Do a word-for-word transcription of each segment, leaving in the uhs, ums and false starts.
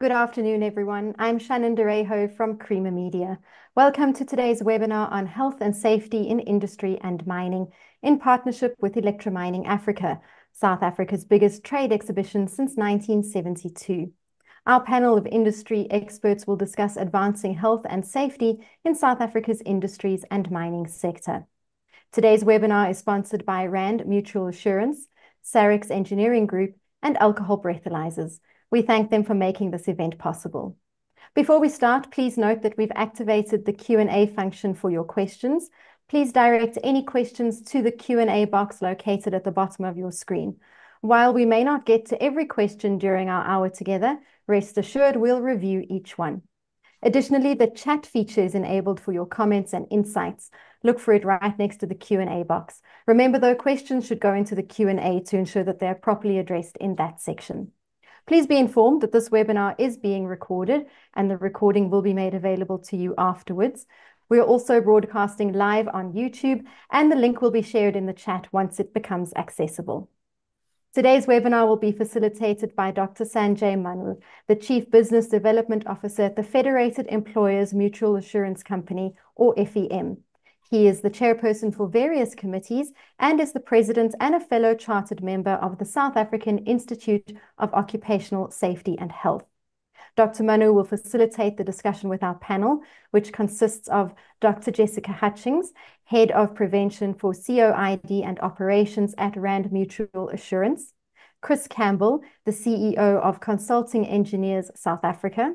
Good afternoon, everyone. I'm Shannon de Ryhove from Creamer Media. Welcome to today's webinar on health and safety in industry and mining in partnership with Electra Mining Africa, South Africa's biggest trade exhibition since nineteen seventy-two. Our panel of industry experts will discuss advancing health and safety in South Africa's industries and mining sector. Today's webinar is sponsored by Rand Mutual Assurance, Sarex Engineering Group, and Alcohol Breathalyzers. We thank them for making this event possible. Before we start, please note that we've activated the Q and A function for your questions. Please direct any questions to the Q and A box located at the bottom of your screen. While we may not get to every question during our hour together, rest assured we'll review each one. Additionally, the chat feature is enabled for your comments and insights. Look for it right next to the Q and A box. Remember, though, questions should go into the Q and A to ensure that they are properly addressed in that section. Please be informed that this webinar is being recorded and the recording will be made available to you afterwards. We are also broadcasting live on YouTube, and the link will be shared in the chat once it becomes accessible. Today's webinar will be facilitated by Doctor Sanjay Manuel, the Chief Business Development Officer at the Federated Employers Mutual Assurance Company, or F E M. He is the chairperson for various committees and is the president and a fellow chartered member of the South African Institute of Occupational Safety and Health. Doctor Manu will facilitate the discussion with our panel, which consists of Doctor Jessica Hutchings, Head of Prevention for C O I D and Operations at Rand Mutual Assurance, Chris Campbell, the C E O of Consulting Engineers South Africa,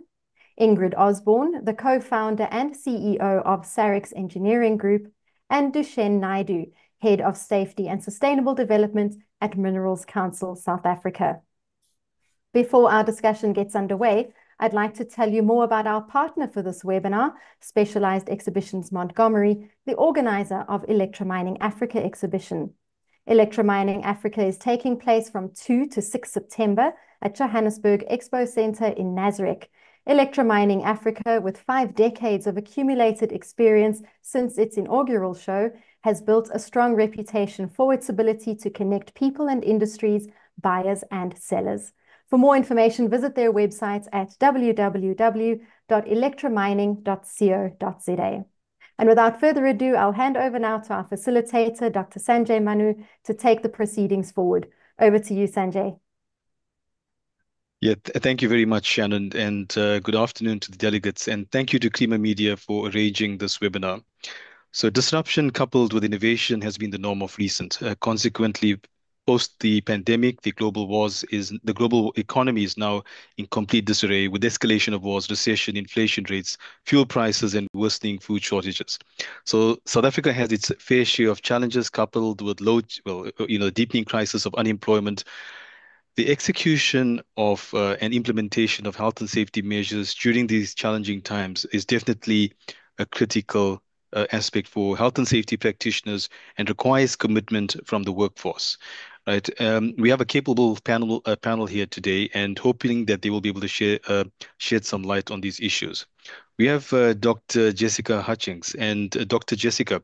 Ingrid Osborne, the co-founder and C E O of Sarex Engineering Group, and Duchenne Naidu, Head of Safety and Sustainable Development at Minerals Council South Africa. Before our discussion gets underway, I'd like to tell you more about our partner for this webinar, Specialized Exhibitions Montgomery, the organizer of Electra Mining Africa exhibition. Electra Mining Africa is taking place from two to six September at Johannesburg Expo Center in Nasrec. Electra Mining Africa, with five decades of accumulated experience since its inaugural show, has built a strong reputation for its ability to connect people and industries, buyers and sellers. For more information, visit their websites at w w w dot electra mining dot co dot z a. And without further ado, I'll hand over now to our facilitator, Doctor Sanjay Manu, to take the proceedings forward. Over to you, Sanjay. Yeah, th thank you very much, Shannon, and uh, good afternoon to the delegates, and thank you to Klima Media for arranging this webinar. So disruption coupled with innovation has been the norm of recent. Uh, consequently, post the pandemic, the global wars is the global economy is now in complete disarray, with escalation of wars, recession, inflation rates, fuel prices, and worsening food shortages. So South Africa has its fair share of challenges, coupled with low, well, you know, deepening crisis of unemployment. The execution of uh, and implementation of health and safety measures during these challenging times is definitely a critical uh, aspect for health and safety practitioners and requires commitment from the workforce. Right? Um, we have a capable panel uh, panel here today, and hoping that they will be able to share uh, shed some light on these issues. We have uh, Doctor Jessica Hutchings, and uh, Doctor Jessica,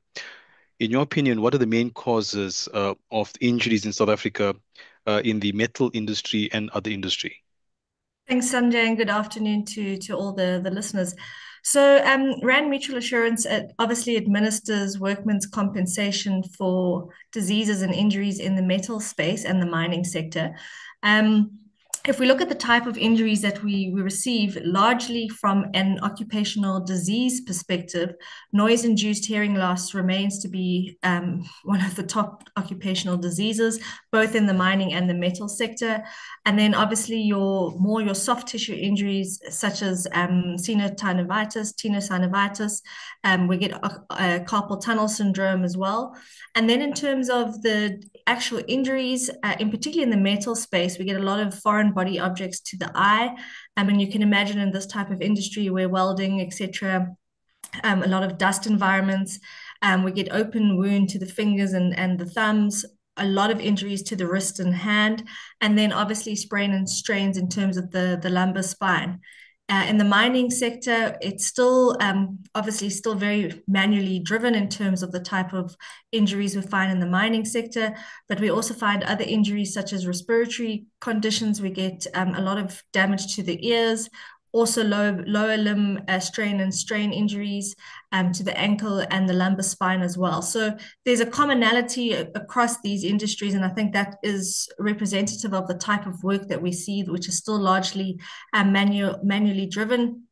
in your opinion, what are the main causes uh, of injuries in South Africa Uh, in the metal industry and other industry? Thanks, Sanjay, and good afternoon to, to all the, the listeners. So um, Rand Mutual Assurance uh, obviously administers workmen's compensation for diseases and injuries in the metal space and the mining sector. Um, if we look at the type of injuries that we, we receive, largely from an occupational disease perspective, noise-induced hearing loss remains to be um, one of the top occupational diseases, both in the mining and the metal sector. And then obviously your more your soft tissue injuries, such as um, senotynovitis, tenosynovitis, um, we get uh, uh, carpal tunnel syndrome as well. And then in terms of the actual injuries, uh, in particular in the metal space, we get a lot of foreign body objects to the eye. I mean, you can imagine in this type of industry where welding, et cetera, um, a lot of dust environments, um, we get open wound to the fingers and, and the thumbs, a lot of injuries to the wrist and hand, and then obviously sprain and strains in terms of the, the lumbar spine. Uh, in the mining sector, it's still um, obviously still very manually driven in terms of the type of injuries we find in the mining sector, but we also find other injuries such as respiratory conditions. We get um, a lot of damage to the ears, also low, lower limb uh, strain and strain injuries um, to the ankle and the lumbar spine as well. So there's a commonality across these industries, and I think that is representative of the type of work that we see, which is still largely uh, manual, manually driven.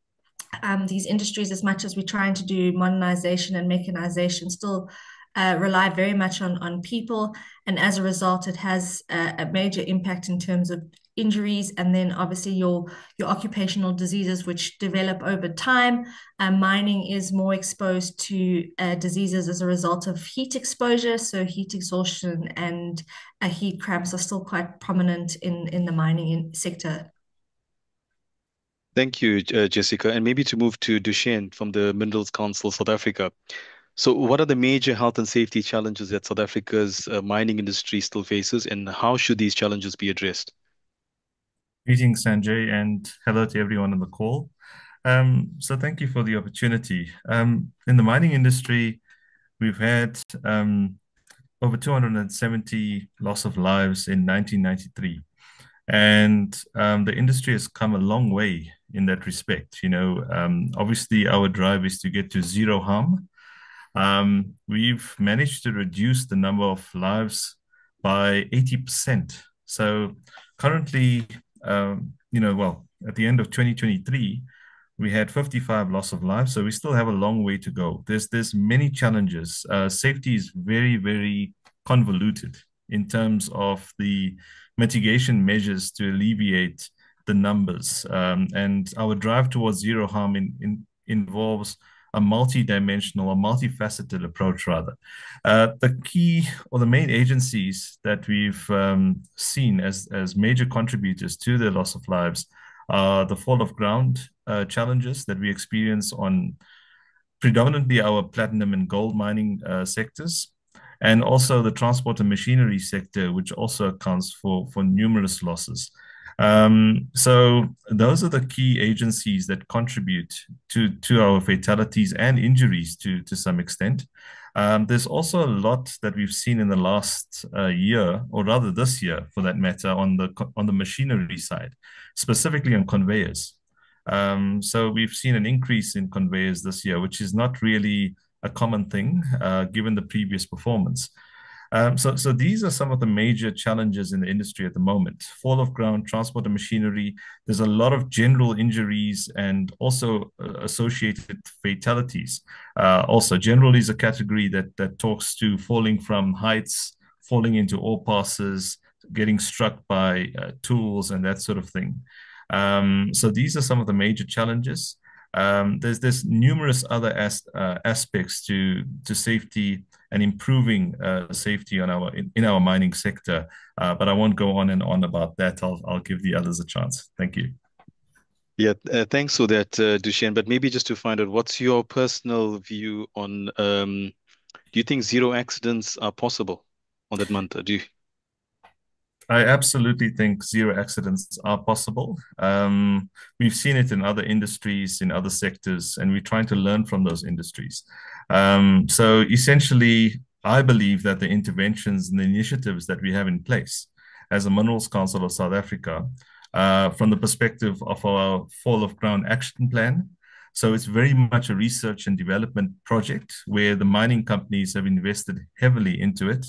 Um, these industries, as much as we're trying to do modernization and mechanization, still uh, rely very much on, on people, and as a result, it has a, a major impact in terms of injuries, and then obviously your your occupational diseases, which develop over time. Um, mining is more exposed to uh, diseases as a result of heat exposure, so heat exhaustion and uh, heat cramps are still quite prominent in in the mining sector. Thank you, uh, Jessica, and maybe to move to Duchenne from the Minerals Council South Africa. So what are the major health and safety challenges that South Africa's uh, mining industry still faces, and how should these challenges be addressed? Greetings, Sanjay, and hello to everyone on the call. Um, so thank you for the opportunity. Um, in the mining industry, we've had um, over two hundred seventy loss of lives in nineteen ninety-three. And um, the industry has come a long way in that respect. You know, um, obviously our drive is to get to zero harm. Um, we've managed to reduce the number of lives by eighty percent. So currently, Um, you know, well, at the end of twenty twenty-three, we had fifty-five loss of life, so we still have a long way to go. There's there's many challenges. Uh, safety is very, very convoluted in terms of the mitigation measures to alleviate the numbers. Um, and our drive towards zero harm in, in, involves a multi-dimensional, a multifaceted approach, rather. Uh, the key or the main agencies that we've um, seen as, as major contributors to the loss of lives are the fall of ground uh, challenges that we experience on predominantly our platinum and gold mining uh, sectors, and also the transport and machinery sector, which also accounts for, for numerous losses. Um, so those are the key agencies that contribute to, to our fatalities and injuries to, to some extent. Um, there's also a lot that we've seen in the last uh, year, or rather this year for that matter, on the, on the machinery side, specifically on conveyors. Um, so we've seen an increase in conveyors this year, which is not really a common thing, uh, given the previous performance. Um, so, so these are some of the major challenges in the industry at the moment. Fall of ground, transport and machinery. There's a lot of general injuries and also uh, associated fatalities. Uh, also, general is a category that, that talks to falling from heights, falling into ore passes, getting struck by uh, tools and that sort of thing. Um, so these are some of the major challenges. Um, there's there's numerous other as, uh, aspects to to safety and improving uh, safety on our in, in our mining sector, uh, but I won't go on and on about that. I'll I'll give the others a chance. Thank you. Yeah, uh, thanks for that, uh, Duchenne. But maybe just to find out, what's your personal view on? Um, do you think zero accidents are possible on that month? Do you? I absolutely think zero accidents are possible. Um, we've seen it in other industries, in other sectors, and we're trying to learn from those industries. Um, so essentially, I believe that the interventions and the initiatives that we have in place as a Minerals Council of South Africa, uh, from the perspective of our Fall of Ground Action Plan, so it's very much a research and development project where the mining companies have invested heavily into it,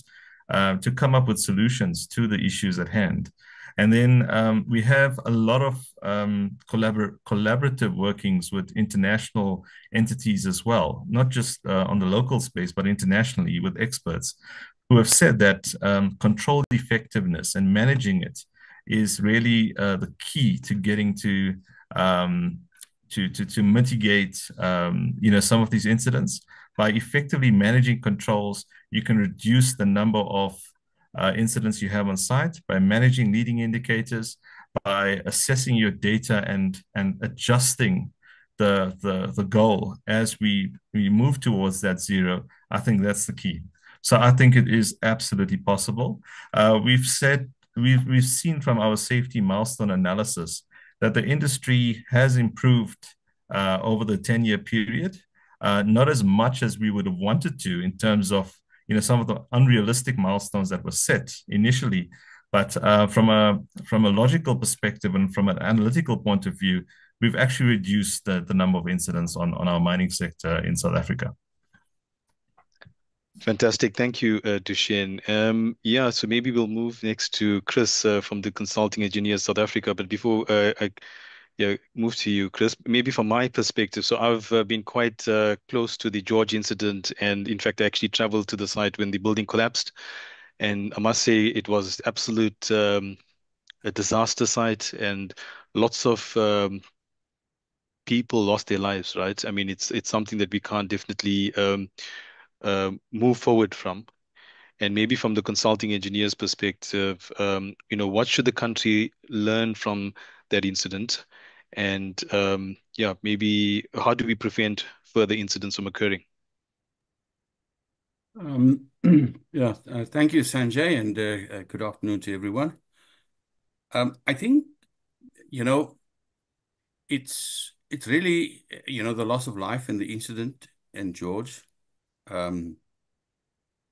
Uh, to come up with solutions to the issues at hand. And then um, we have a lot of um, collabor collaborative workings with international entities as well, not just uh, on the local space, but internationally with experts who have said that um, controlled effectiveness and managing it is really uh, the key to getting to, um, to, to, to mitigate um, you know, some of these incidents. By effectively managing controls, you can reduce the number of uh, incidents you have on site by managing leading indicators, by assessing your data and, and adjusting the, the, the goal as we, we move towards that zero. I think that's the key. So I think it is absolutely possible. Uh, we've said, we've, we've seen from our safety milestone analysis that the industry has improved uh, over the ten-year period, uh, not as much as we would have wanted to in terms of, you know, some of the unrealistic milestones that were set initially. But uh, from a from a logical perspective and from an analytical point of view, we've actually reduced the, the number of incidents on, on our mining sector in South Africa. Fantastic. Thank you, uh, Duchenne. Um, yeah, so maybe we'll move next to Chris uh, from the Consulting Engineers South Africa. But before uh, I yeah, move to you, Chris, maybe from my perspective, so I've uh, been quite uh, close to the George incident. And in fact, I actually traveled to the site when the building collapsed. And I must say it was absolute um, a disaster site, and lots of um, people lost their lives, right? I mean, it's it's something that we can't definitely um, uh, move forward from. And maybe from the consulting engineer's perspective, um, you know, what should the country learn from that incident? And um, yeah, maybe how do we prevent further incidents from occurring? Um, yeah, uh, thank you, Sanjay, and uh, uh, good afternoon to everyone. Um, I think, you know, it's it's really, you know, the loss of life and the incident in George um,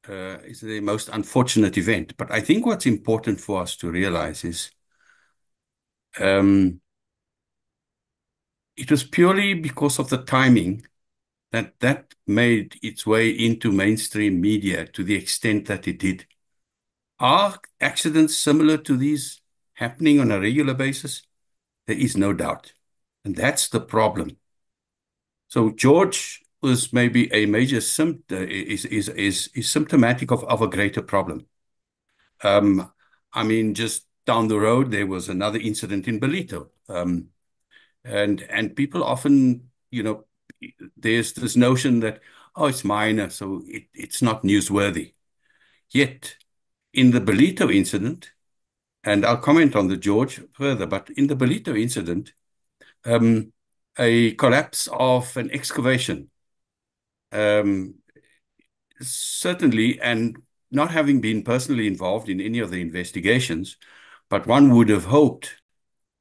uh, is the most unfortunate event. But I think what's important for us to realize is um, it was purely because of the timing that that made its way into mainstream media to the extent that it did. Are accidents similar to these happening on a regular basis? There is no doubt. And that's the problem. So George was maybe a major symptom, is, is, is, is symptomatic of, of a greater problem. Um, I mean, just down the road, there was another incident in Ballito. Um, and, and people often, you know, there's this notion that, oh, it's minor, so it, it's not newsworthy. Yet, in the Ballito incident, and I'll comment on the George further, but in the Ballito incident, um, a collapse of an excavation, um, certainly, and not having been personally involved in any of the investigations, but one would have hoped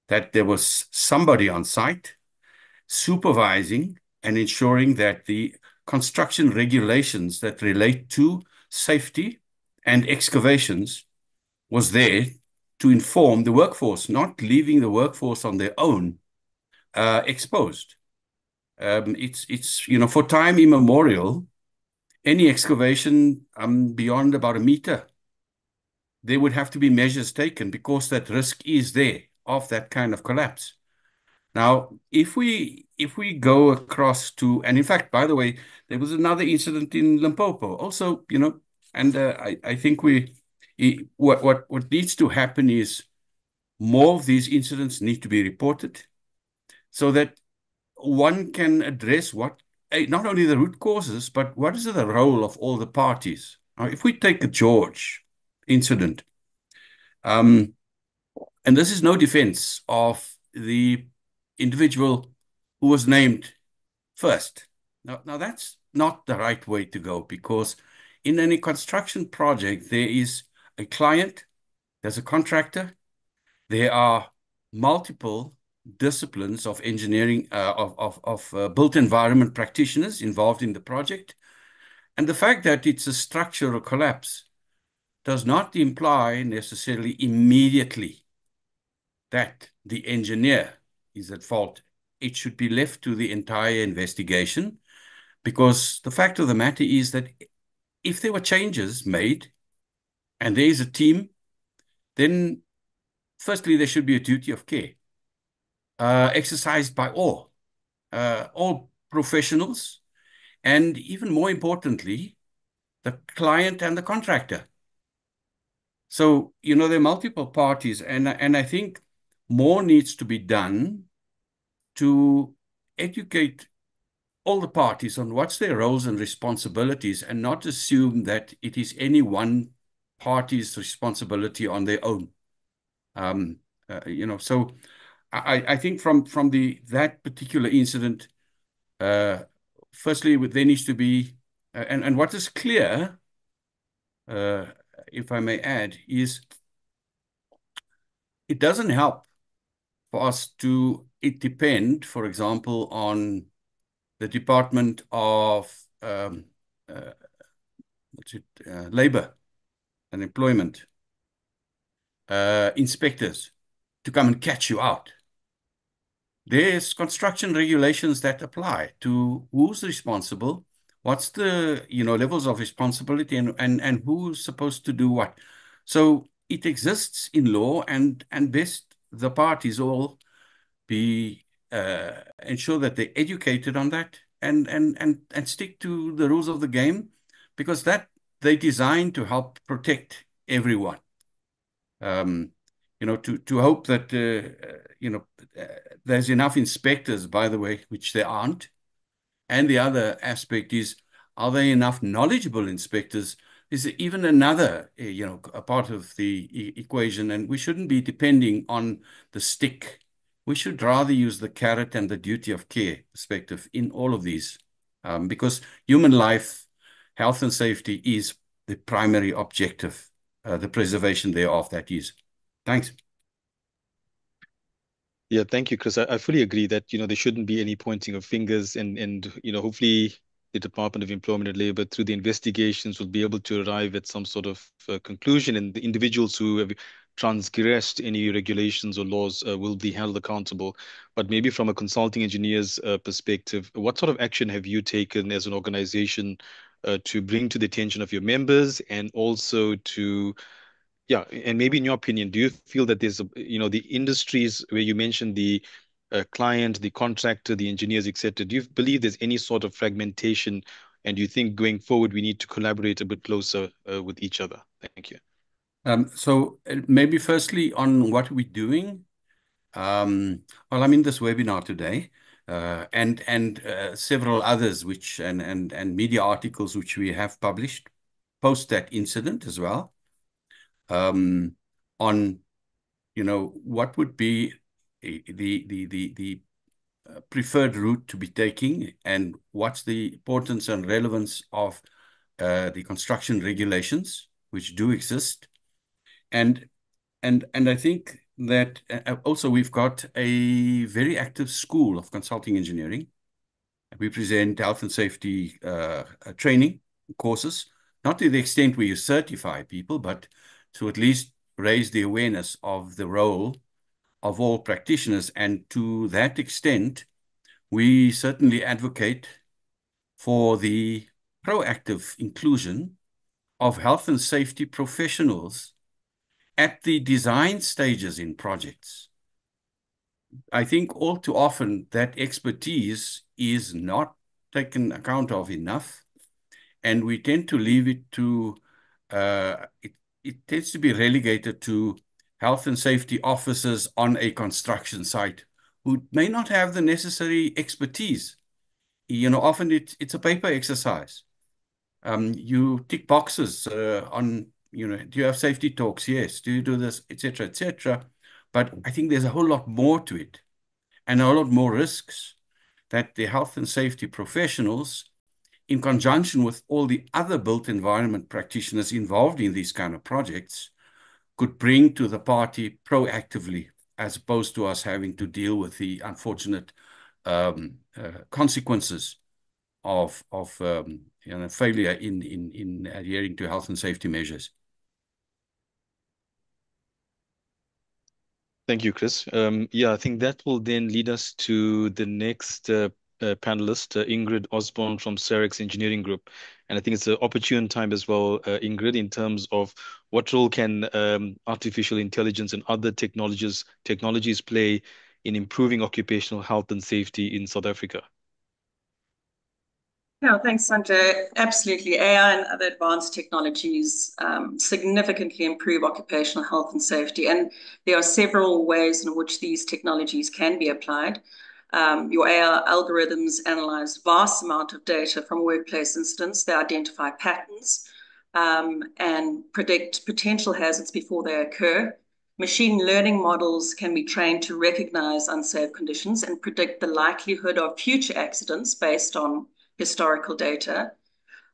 that there was somebody on site supervising and ensuring that the construction regulations that relate to safety and excavations was there to inform the workforce, not leaving the workforce on their own uh, exposed. Um, it's, it's, you know, for time immemorial, any excavation um, beyond about a meter, there would have to be measures taken because that risk is there of that kind of collapse. Now, if we if we go across to, and in fact, by the way, there was another incident in Limpopo also, you know, and uh, I, I think we, what, what, what needs to happen is more of these incidents need to be reported so that one can address what, not only the root causes, but what is the role of all the parties. Now, if we take the George incident, um, and this is no defense of the individual who was named first. Now, now, that's not the right way to go, because in any construction project, there is a client, there's a contractor, there are multiple disciplines of engineering, uh, of, of, of uh, built environment practitioners involved in the project. And the fact that it's a structural collapse does not imply necessarily immediately that the engineer is at fault. It should be left to the entire investigation, because the fact of the matter is that if there were changes made and there is a team, then firstly, there should be a duty of care uh, exercised by all, uh, all professionals, and even more importantly, the client and the contractor. So, you know, there are multiple parties, and, and I think more needs to be done to educate all the parties on what's their roles and responsibilities, and not assume that it is any one party's responsibility on their own. Um, uh, you know, so I, I think from from the that particular incident, uh, firstly, there needs to be, uh, and and what is clear, uh, if I may add, is it doesn't help for us to, it depend, for example, on the Department of um, uh, what's it, uh, Labor and Employment uh, inspectors to come and catch you out. There's construction regulations that apply to who's responsible, what's the you know levels of responsibility, and and, and who's supposed to do what. So it exists in law, and and best the parties all be uh, ensure that they're educated on that and and and and stick to the rules of the game, because that they designed to help protect everyone. Um, you know, to to hope that uh, you know uh, there's enough inspectors, by the way, which there aren't. And the other aspect is, are there enough knowledgeable inspectors? Is even another, you know, a part of the e equation, and we shouldn't be depending on the stick. We should rather use the carrot and the duty of care perspective in all of these, um, because human life, health and safety is the primary objective, uh, the preservation thereof, that is. Thanks. Yeah, thank you, Chris. I, I fully agree that, you know, there shouldn't be any pointing of fingers, and, and you know, hopefully the Department of Employment and Labor, through the investigations, will be able to arrive at some sort of uh, conclusion, and the individuals who have transgressed any regulations or laws uh, will be held accountable. But maybe from a consulting engineer's uh, perspective, what sort of action have you taken as an organization uh, to bring to the attention of your members, and also to, yeah, and maybe in your opinion, do you feel that there's, a, you know, the industries where you mentioned the Uh, client, the contractor, the engineers, et cetera, do you believe there's any sort of fragmentation, and do you think going forward we need to collaborate a bit closer uh, with each other? Thank you. Um, so maybe firstly on what we're doing. Um, well, I'm in this webinar today uh, and and uh, several others which and, and, and media articles which we have published post that incident as well um, on, you know, what would be the the the the preferred route to be taking, and what's the importance and relevance of uh, the construction regulations which do exist, and and and I think that uh, also we've got a very active school of consulting engineering. We present health and safety uh, training courses, not to the extent where you certify people, but to at least raise the awareness of the role of all practitioners. And to that extent, we certainly advocate for the proactive inclusion of health and safety professionals at the design stages in projects. I think all too often that expertise is not taken account of enough, and we tend to leave it to, uh, it, it tends to be relegated to health and safety officers on a construction site who may not have the necessary expertise. You know, often it, it's a paper exercise. Um, you tick boxes uh, on, you know, do you have safety talks? Yes. Do you do this, et cetera, et cetera. But I think there's a whole lot more to it, and a lot more risks that the health and safety professionals, in conjunction with all the other built environment practitioners involved in these kind of projects, could bring to the party proactively, as opposed to us having to deal with the unfortunate um, uh, consequences of of um, you know, failure in in in adhering to health and safety measures. Thank you, Chris. Um, yeah, I think that will then lead us to the next Uh, Uh, panelist, uh, Ingrid Osborne from Sarex Engineering Group. And I think it's an opportune time as well, uh, Ingrid, in terms of what role can um, artificial intelligence and other technologies technologies play in improving occupational health and safety in South Africa? Yeah, thanks, Sanjay. Absolutely. A I and other advanced technologies um, significantly improve occupational health and safety. And there are several ways in which these technologies can be applied. Um, your A I algorithms analyze vast amount of data from workplace incidents. They identify patterns um, and predict potential hazards before they occur. Machine learning models can be trained to recognize unsafe conditions and predict the likelihood of future accidents based on historical data.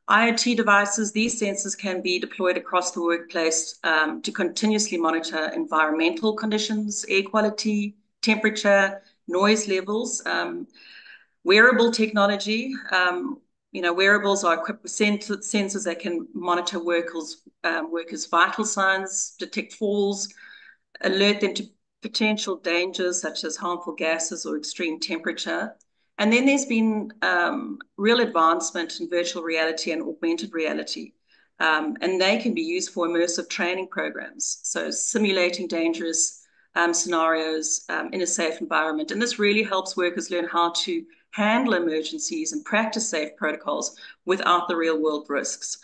I O T devices, these sensors can be deployed across the workplace um, to continuously monitor environmental conditions, air quality, temperature, noise levels, um, wearable technology. Um, you know, wearables are equipped with sens sensors that can monitor workers, um, workers' vital signs, detect falls, alert them to potential dangers such as harmful gases or extreme temperature. And then there's been um, real advancement in virtual reality and augmented reality. Um, and they can be used for immersive training programs. So simulating dangerous um, scenarios um, in a safe environment. And this really helps workers learn how to handle emergencies and practice safe protocols without the real world risks.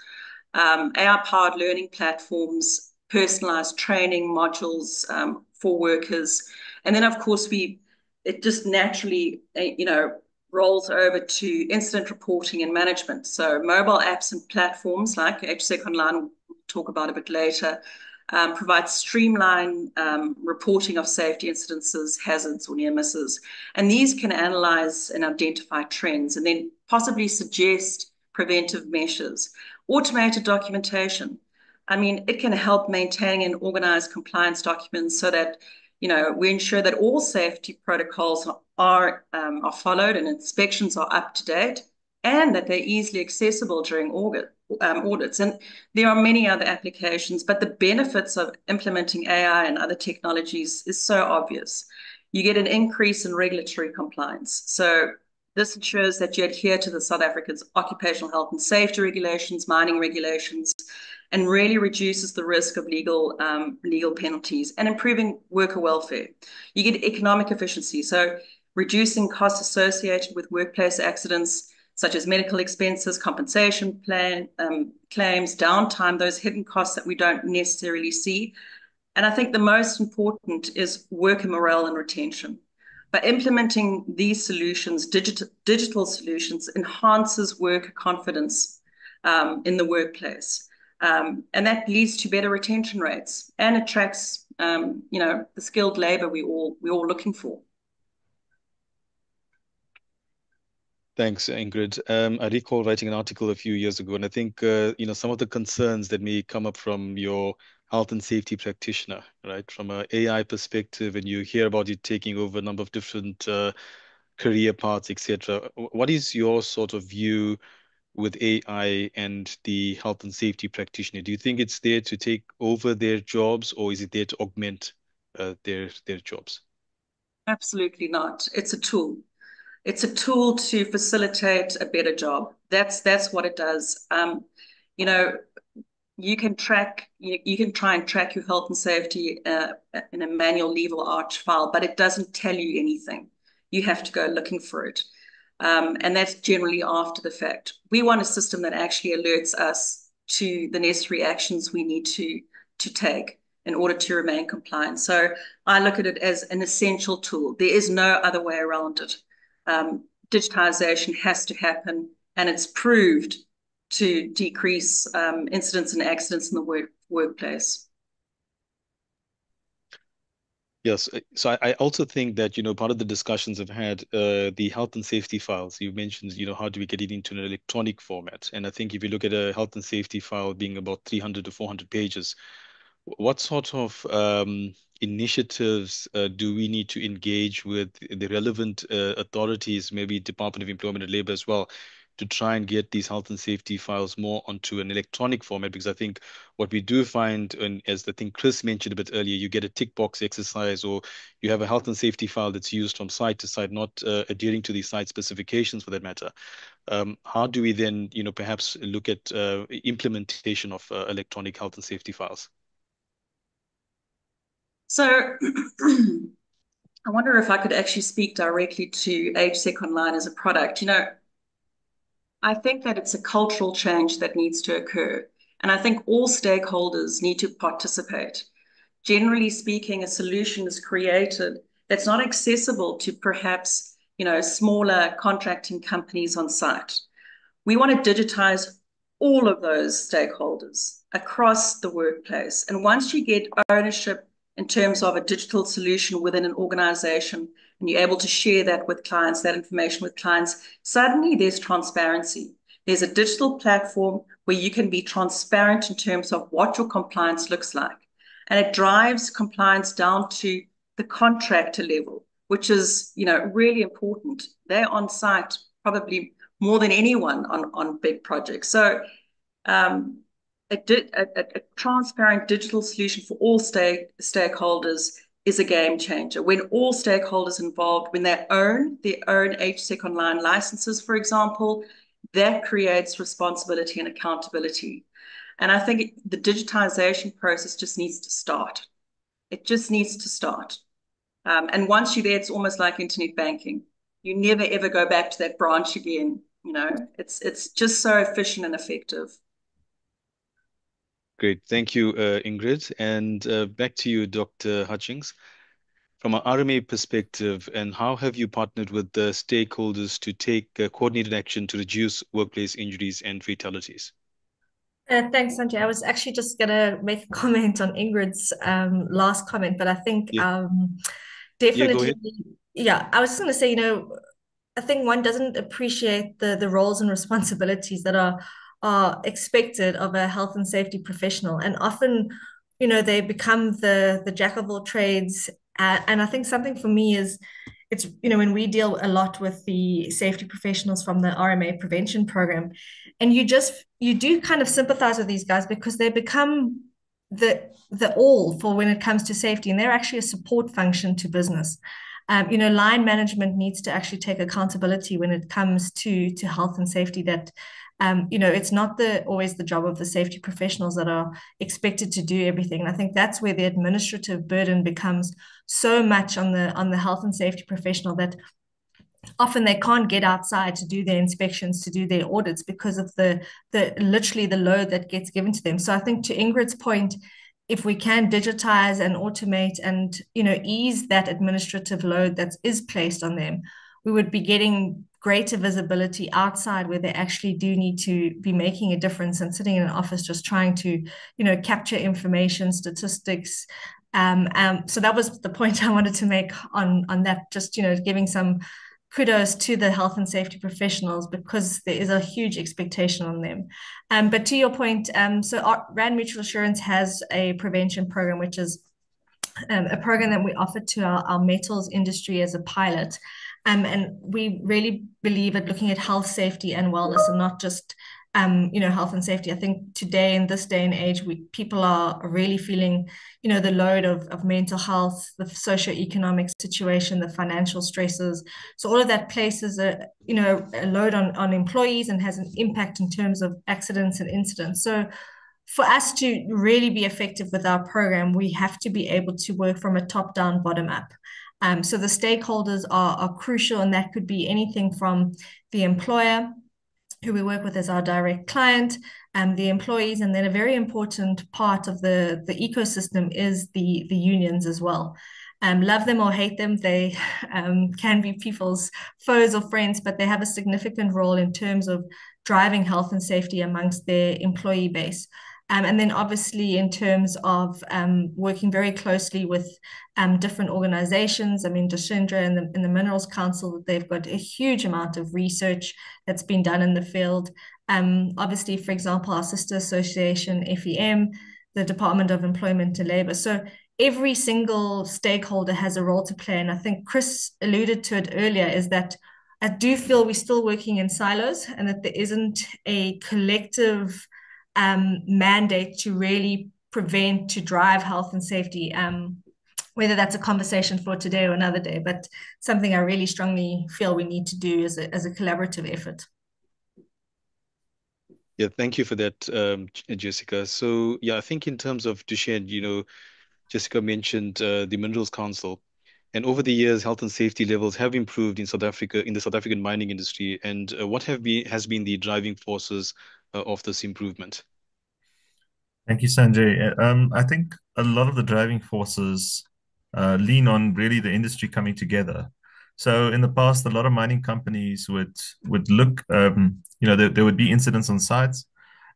Um, A I-powered learning platforms, personalized training modules um, for workers. And then of course we, it just naturally, you know, rolls over to incident reporting and management. So mobile apps and platforms like H S E Online, we'll talk about a bit later, um, provide streamlined um, reporting of safety incidences, hazards or near misses. And these can analyze and identify trends and then possibly suggest preventive measures. Automated documentation. I mean, it can help maintain and organize compliance documents so that, you know, we ensure that all safety protocols are, um, are followed and inspections are up to date and that they're easily accessible during audit, um, audits. And there are many other applications, but the benefits of implementing A I and other technologies is so obvious. You get an increase in regulatory compliance. So this ensures that you adhere to the South Africa's occupational health and safety regulations, mining regulations, and really reduces the risk of legal um, legal penalties and improving worker welfare. You get economic efficiency, so reducing costs associated with workplace accidents, such as medical expenses, compensation plan, um, claims, downtime, those hidden costs that we don't necessarily see. And I think the most important is worker morale and retention. By implementing these solutions, digital, digital solutions enhances worker confidence um, in the workplace. Um, and that leads to better retention rates and attracts, um, you know, the skilled labor we all we're all looking for. Thanks, Ingrid. Um, I recall writing an article a few years ago, and I think uh, you know, some of the concerns that may come up from your health and safety practitioner, right, from an A I perspective, and you hear about it taking over a number of different uh, career paths, et cetera. What is your sort of view with A I and the health and safety practitioner? Do you think it's there to take over their jobs, or is it there to augment uh, their, their jobs? Absolutely not. It's a tool. It's a tool to facilitate a better job. That's, that's what it does. Um, you know, you can track, you, you can try and track your health and safety uh, in a manual level arch file, but it doesn't tell you anything. You have to go looking for it. Um, and that's generally after the fact. We want a system that actually alerts us to the necessary actions we need to, to take in order to remain compliant. So I look at it as an essential tool. There is no other way around it. Um, digitization has to happen, and it's proved to decrease um, incidents and accidents in the work, workplace. Yes. So I also think that, you know, part of the discussions I've had, uh, the health and safety files, you mentioned, you know, how do we get it into an electronic format? And I think if you look at a health and safety file being about three hundred to four hundred pages, what sort of um, initiatives uh, do we need to engage with the relevant uh, authorities, maybe Department of Employment and Labor as well, to try and get these health and safety files more onto an electronic format? Because I think what we do find, and as I think Chris mentioned a bit earlier, you get a tick box exercise, or you have a health and safety file that's used from site to site, not uh, adhering to these site specifications for that matter. Um, how do we then, you know, perhaps look at uh, implementation of uh, electronic health and safety files? So I wonder if I could actually speak directly to H S E Online as a product. You know, I think that it's a cultural change that needs to occur. And I think all stakeholders need to participate. Generally speaking, a solution is created that's not accessible to perhaps, you know, smaller contracting companies on site. We want to digitize all of those stakeholders across the workplace. And once you get ownership in terms of a digital solution within an organization, and you're able to share that with clients, that information with clients, suddenly there's transparency. There's a digital platform where you can be transparent in terms of what your compliance looks like. And it drives compliance down to the contractor level. which is, you know, really important. They're on site probably more than anyone on, on big projects. So um, a, a, a transparent digital solution for all stake, stakeholders is a game changer. When all stakeholders involved, when they own their own H S E C Online licenses, for example, that creates responsibility and accountability. And I think the digitization process just needs to start. It just needs to start. Um, and once you're there, it's almost like internet banking. You never, ever go back to that branch again. You know, it's, it's just so efficient and effective. Great. Thank you, uh, Ingrid. And uh, back to you, Doctor Hutchings. From an R M A perspective, and how have you partnered with the stakeholders to take uh, coordinated action to reduce workplace injuries and fatalities? Uh, thanks, Sanjay. I was actually just going to make a comment on Ingrid's um, last comment, but I think yeah. um, definitely, yeah, yeah, I was just going to say, you know, I think one doesn't appreciate the, the roles and responsibilities that are, are expected of a health and safety professional. And often, you know, they become the, the jack of all trades. Uh, and I think something for me is, it's, you know, when we deal a lot with the safety professionals from the R M A prevention program, and you just, you do kind of sympathize with these guys because they become the, the all for when it comes to safety, and they're actually a support function to business. Um, you know, line management needs to actually take accountability when it comes to, to health and safety, that, um, you know, it's not the always the job of the safety professionals that are expected to do everything. And I think that's where the administrative burden becomes so much on the on the health and safety professional that often they can't get outside to do their inspections, to do their audits, because of the the literally the load that gets given to them. So I think, to Ingrid's point, if we can digitize and automate and, you know, ease that administrative load that is placed on them, we would be getting greater visibility outside where they actually do need to be making a difference, and sitting in an office just trying to, you know, capture information, statistics. Um, um, so that was the point I wanted to make on, on that, just, you know, giving some kudos to the health and safety professionals, because there is a huge expectation on them. Um, but to your point, um, so our, Rand Mutual Assurance has a prevention program, which is um, a program that we offer to our, our metals industry as a pilot. Um, and we really believe at looking at health, safety and wellness, and not just Um, you know, health and safety. I think today, in this day and age, we, people are really feeling, you know, the load of, of mental health, the socioeconomic situation, the financial stresses. So all of that places a, you know, a load on, on employees, and has an impact in terms of accidents and incidents. So for us to really be effective with our program, we have to be able to work from a top down, bottom up. Um, so the stakeholders are, are crucial, and that could be anything from the employer, who we work with as our direct client, and the employees, and then a very important part of the, the ecosystem is the, the unions as well. Um, love them or hate them, they um, can be people's foes or friends, but they have a significant role in terms of driving health and safety amongst their employee base. Um, and then obviously in terms of um, working very closely with um, different organizations, I mean, Duchenne and the, and the Minerals Council, they've got a huge amount of research that's been done in the field. Um, obviously, for example, our sister association, F E M, the Department of Employment and Labor. So every single stakeholder has a role to play. And I think Chris alluded to it earlier, is that I do feel we're still working in silos, and that there isn't a collective Um, mandate to really prevent, to drive health and safety, um, whether that's a conversation for today or another day, but something I really strongly feel we need to do as a, as a collaborative effort. Yeah, thank you for that, um, Jessica. So yeah, I think in terms of Duchenne, you know, Jessica mentioned uh, the Minerals Council, and over the years, health and safety levels have improved in South Africa, in the South African mining industry, and uh, what have been, has been the driving forces of this improvement? Thank you, Sanjay. Um, I think a lot of the driving forces uh, lean on really the industry coming together. So in the past, a lot of mining companies would would look, um, you know, there, there would be incidents on sites,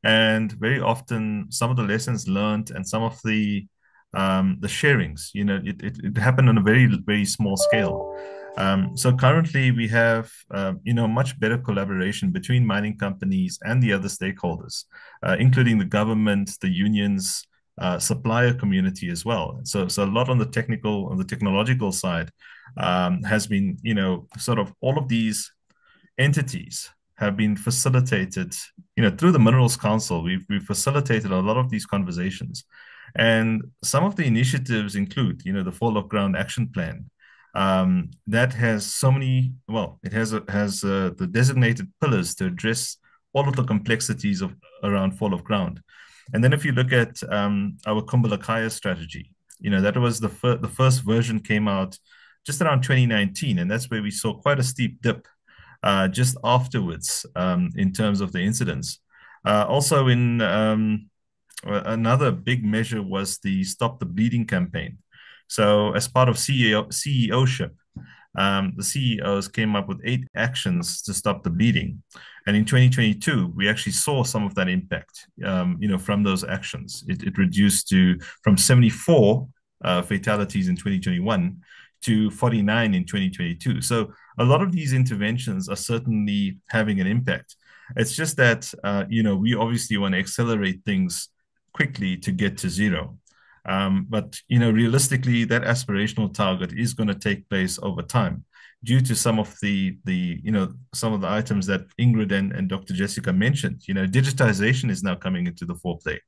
and very often some of the lessons learned and some of the um, the sharings, you know, it, it, it happened on a very, very small scale. Um, so currently we have, uh, you know, much better collaboration between mining companies and the other stakeholders, uh, including the government, the unions, uh, supplier community as well. So, so a lot on the technical, on the technological side um, has been, you know, sort of all of these entities have been facilitated, you know, through the Minerals Council. We've, we've facilitated a lot of these conversations. And some of the initiatives include, you know, the Fall of Ground Action Plan. Um, that has so many, well, it has, a, has a, the designated pillars to address all of the complexities of around fall of ground. And then if you look at um, our Khumbul'ekhaya strategy, you know, that was the, fir the first version came out just around twenty nineteen. And that's where we saw quite a steep dip uh, just afterwards um, in terms of the incidents. Uh, also in um, another big measure was the Stop the Bleeding campaign. So as part of C E O, C E O-ship, um, the C E Os came up with eight actions to stop the bleeding. And in twenty twenty-two, we actually saw some of that impact, um, you know, from those actions. It, it reduced to from seventy-four uh, fatalities in twenty twenty-one to forty-nine in twenty twenty-two. So a lot of these interventions are certainly having an impact. It's just that, uh, you know, we obviously want to accelerate things quickly to get to zero. Um, but, you know, realistically, that aspirational target is going to take place over time due to some of the, the you know, some of the items that Ingrid and, and Doctor Jessica mentioned. You know, digitization is now coming into the foreplay.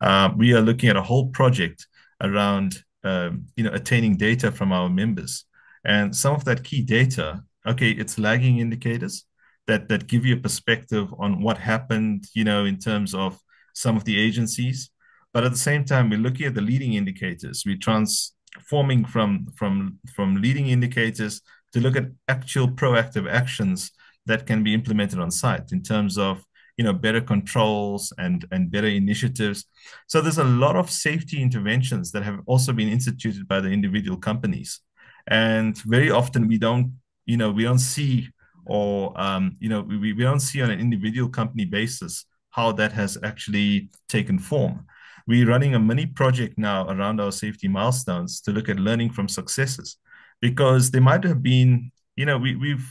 Uh, we are looking at a whole project around, um, you know, attaining data from our members. And some of that key data, okay, it's lagging indicators that, that give you a perspective on what happened, you know, in terms of some of the agencies. But at the same time, we're looking at the leading indicators. We're transforming from, from, from leading indicators to look at actual proactive actions that can be implemented on site in terms of, you know, better controls and, and better initiatives. So there's a lot of safety interventions that have also been instituted by the individual companies. And very often we don't, you know, we don't see or, um, you know, we, we don't see on an individual company basis how that has actually taken form. We're running a mini project now around our safety milestones to look at learning from successes, because there might have been, you know, we, we've,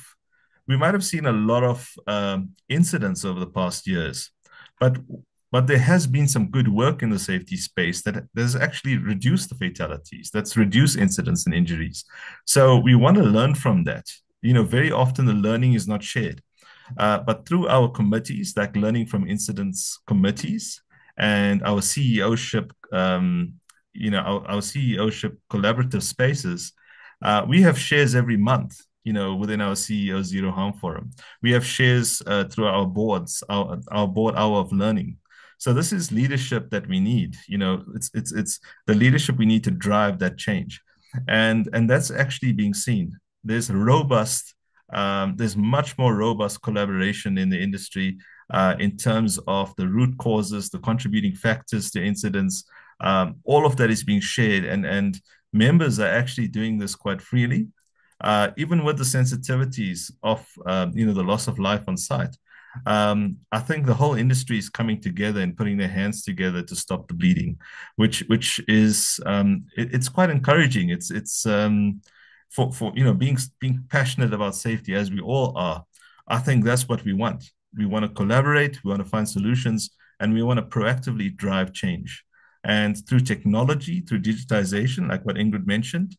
we might have seen a lot of um, incidents over the past years, but, but there has been some good work in the safety space that has actually reduced the fatalities, that's reduced incidents and injuries. So we want to learn from that. You know, very often the learning is not shared, uh, but through our committees, like learning from incidents committees, and our C E O-ship, um, you know, our, our C E O-ship collaborative spaces, uh, we have shares every month, you know, within our C E O Zero Harm Forum. We have shares uh, through our boards, our, our board hour of learning. So this is leadership that we need. You know, it's it's it's the leadership we need to drive that change, and and that's actually being seen. There's robust, um, there's much more robust collaboration in the industry. Uh, in terms of the root causes, the contributing factors to incidents, um, all of that is being shared, and, and members are actually doing this quite freely, uh, even with the sensitivities of uh, you know, the loss of life on site. Um, I think the whole industry is coming together and putting their hands together to stop the bleeding, which which is um, it, it's quite encouraging. It's it's um, for for you know, being being passionate about safety as we all are. I think that's what we want. We want to collaborate, we want to find solutions, and we want to proactively drive change. And through technology, through digitization, like what Ingrid mentioned,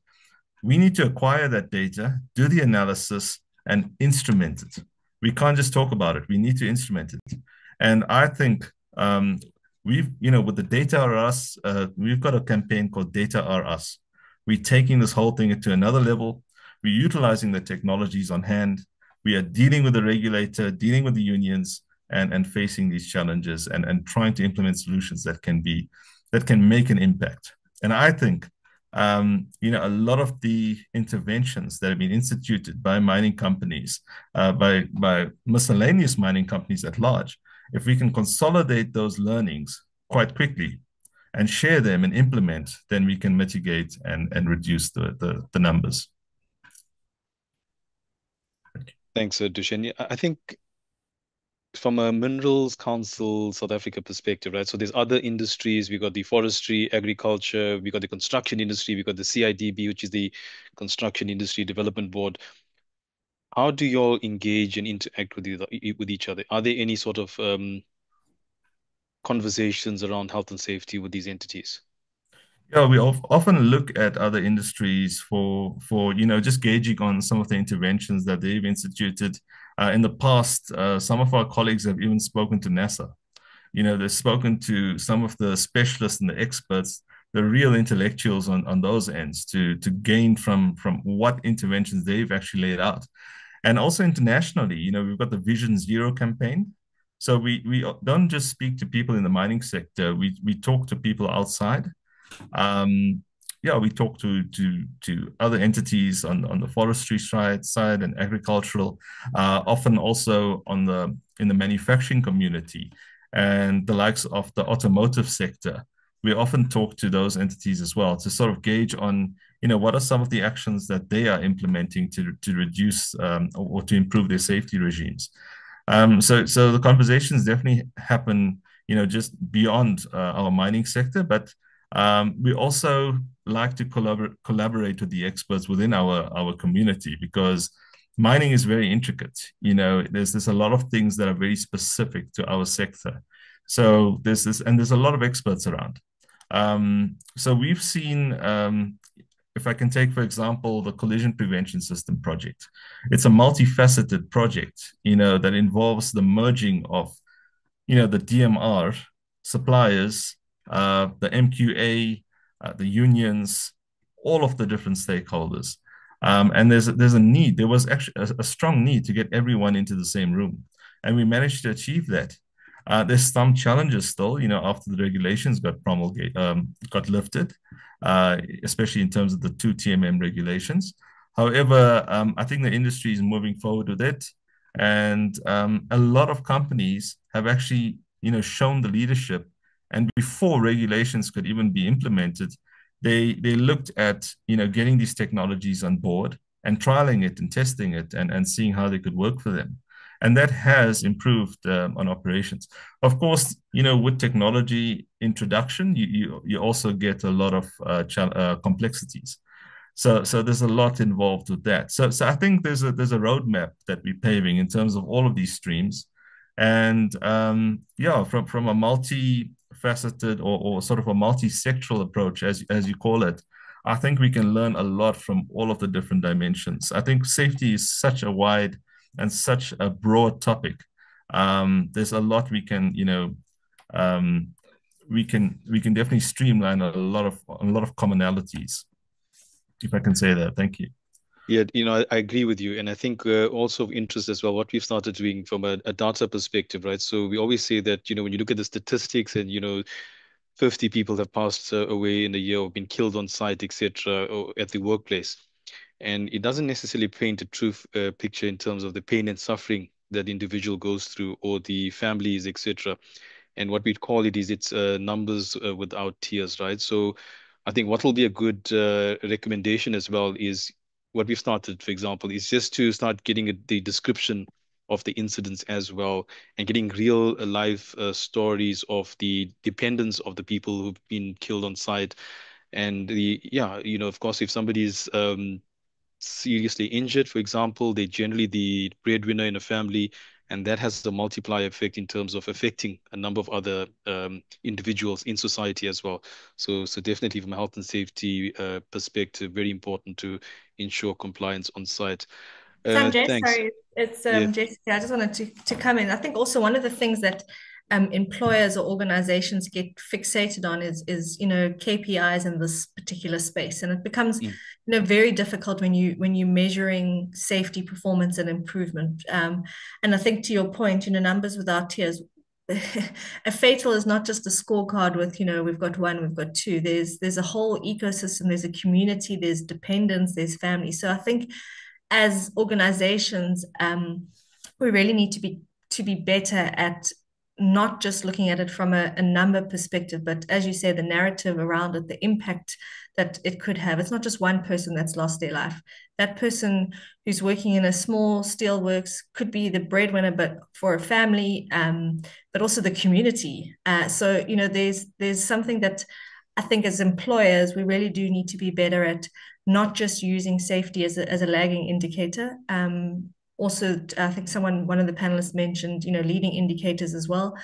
we need to acquire that data, do the analysis, and instrument it. We can't just talk about it. We need to instrument it. And I think um, we've, you know, with the Data R Us, uh, we've got a campaign called Data R Us. We're taking this whole thing to another level. We're utilizing the technologies on hand. We are dealing with the regulator, dealing with the unions, and, and facing these challenges and, and trying to implement solutions that can be, that can make an impact. And I think, um, you know, a lot of the interventions that have been instituted by mining companies, uh, by, by miscellaneous mining companies at large, if we can consolidate those learnings quite quickly and share them and implement, then we can mitigate and, and reduce the, the, the numbers. Thanks, Duchenne. I think from a Minerals Council South Africa perspective, right? So there's other industries. We've got the forestry, agriculture, we've got the construction industry, we've got the C I D B, which is the Construction Industry Development Board. How do you all engage and interact with, you, with each other? Are there any sort of um, conversations around health and safety with these entities? Yeah, we often look at other industries for, for you know, just gauging on some of the interventions that they've instituted. Uh, in the past, uh, some of our colleagues have even spoken to NASA. You know, they've spoken to some of the specialists and the experts, the real intellectuals on, on those ends to, to gain from, from what interventions they've actually laid out. And also internationally, you know, we've got the Vision Zero campaign. So we, we don't just speak to people in the mining sector, we, we talk to people outside. Um, yeah, we talk to to to other entities on on the forestry side side and agricultural, uh, often also on the in the manufacturing community and the likes of the automotive sector. We often talk to those entities as well to sort of gauge on you know what are some of the actions that they are implementing to to reduce um, or to improve their safety regimes. Um, so so the conversations definitely happen you know just beyond uh, our mining sector, but Um, we also like to collabor collaborate with the experts within our, our community, because mining is very intricate. You know, there's, there's a lot of things that are very specific to our sector. So there's this, and there's a lot of experts around. Um, so we've seen, um, if I can take, for example, the Collision Prevention System project. It's a multifaceted project, you know, that involves the merging of, you know, the D M R suppliers, Uh, the M Q A, uh, the unions, all of the different stakeholders. Um, and there's, there's a need, there was actually a, a strong need to get everyone into the same room. And we managed to achieve that. Uh, there's some challenges still, you know, after the regulations got promulgated, um, got lifted, uh, especially in terms of the two T M M regulations. However, um, I think the industry is moving forward with it. And um, a lot of companies have actually, you know, shown the leadership. And before regulations could even be implemented, they they looked at you know getting these technologies on board and trialing it and testing it and, and seeing how they could work for them. And that has improved um, on operations. Of course, you know with technology introduction, you you, you also get a lot of uh, uh, complexities. So so there's a lot involved with that. So so I think there's a there's a roadmap that we're paving in terms of all of these streams, and um, yeah, from from a multi faceted or, or sort of a multi-sectoral approach, as, as you call it, I think we can learn a lot from all of the different dimensions. I think safety is such a wide and such a broad topic. Um, there's a lot we can, you know, um, we can we can definitely streamline a lot of a lot of commonalities, if I can say that. Thank you. Yeah, you know, I, I agree with you. And I think uh, also of interest as well, what we've started doing from a, a data perspective, right? So we always say that, you know, when you look at the statistics and, you know, fifty people have passed uh, away in a year or been killed on site, et cetera, or at the workplace. And it doesn't necessarily paint a true uh, picture in terms of the pain and suffering that the individual goes through or the families, et cetera. And what we'd call it is it's uh, numbers uh, without tears, right? So I think what will be a good uh, recommendation as well is, what we've started, for example, is just to start getting a, the description of the incidents as well and getting real life uh, stories of the dependents of the people who've been killed on site. And the, yeah, you know, of course, if somebody's um, seriously injured, for example, they're generally the breadwinner in a family, and that has the multiplier effect in terms of affecting a number of other um, individuals in society as well. So, so definitely from a health and safety uh, perspective, very important to ensure compliance on site. Uh, Sanjay, thanks. Sorry, it's um, yeah. Jessica. I just wanted to, to come in. I think also one of the things that um, employers or organizations get fixated on is, is, you know, K P Is in this particular space. And it becomes, mm. you know, very difficult when, you, when you're measuring safety performance and improvement. Um, and I think to your point, you know, numbers without tears, a fatal is not just a scorecard with, you know, we've got one, we've got two. There's, there's a whole ecosystem, there's a community, there's dependence, there's family. So I think as organizations, um, we really need to be, to be better at not just looking at it from a, a number perspective, but as you say, the narrative around it, the impact that it could have. It's not just one person that's lost their life. That person who's working in a small steelworks could be the breadwinner, but for a family, um, but also the community. Uh, so, you know, there's, there's something that I think as employers, we really do need to be better at, not just using safety as a, as a lagging indicator, um, Also, I think someone, one of the panelists mentioned, you know, leading indicators as well,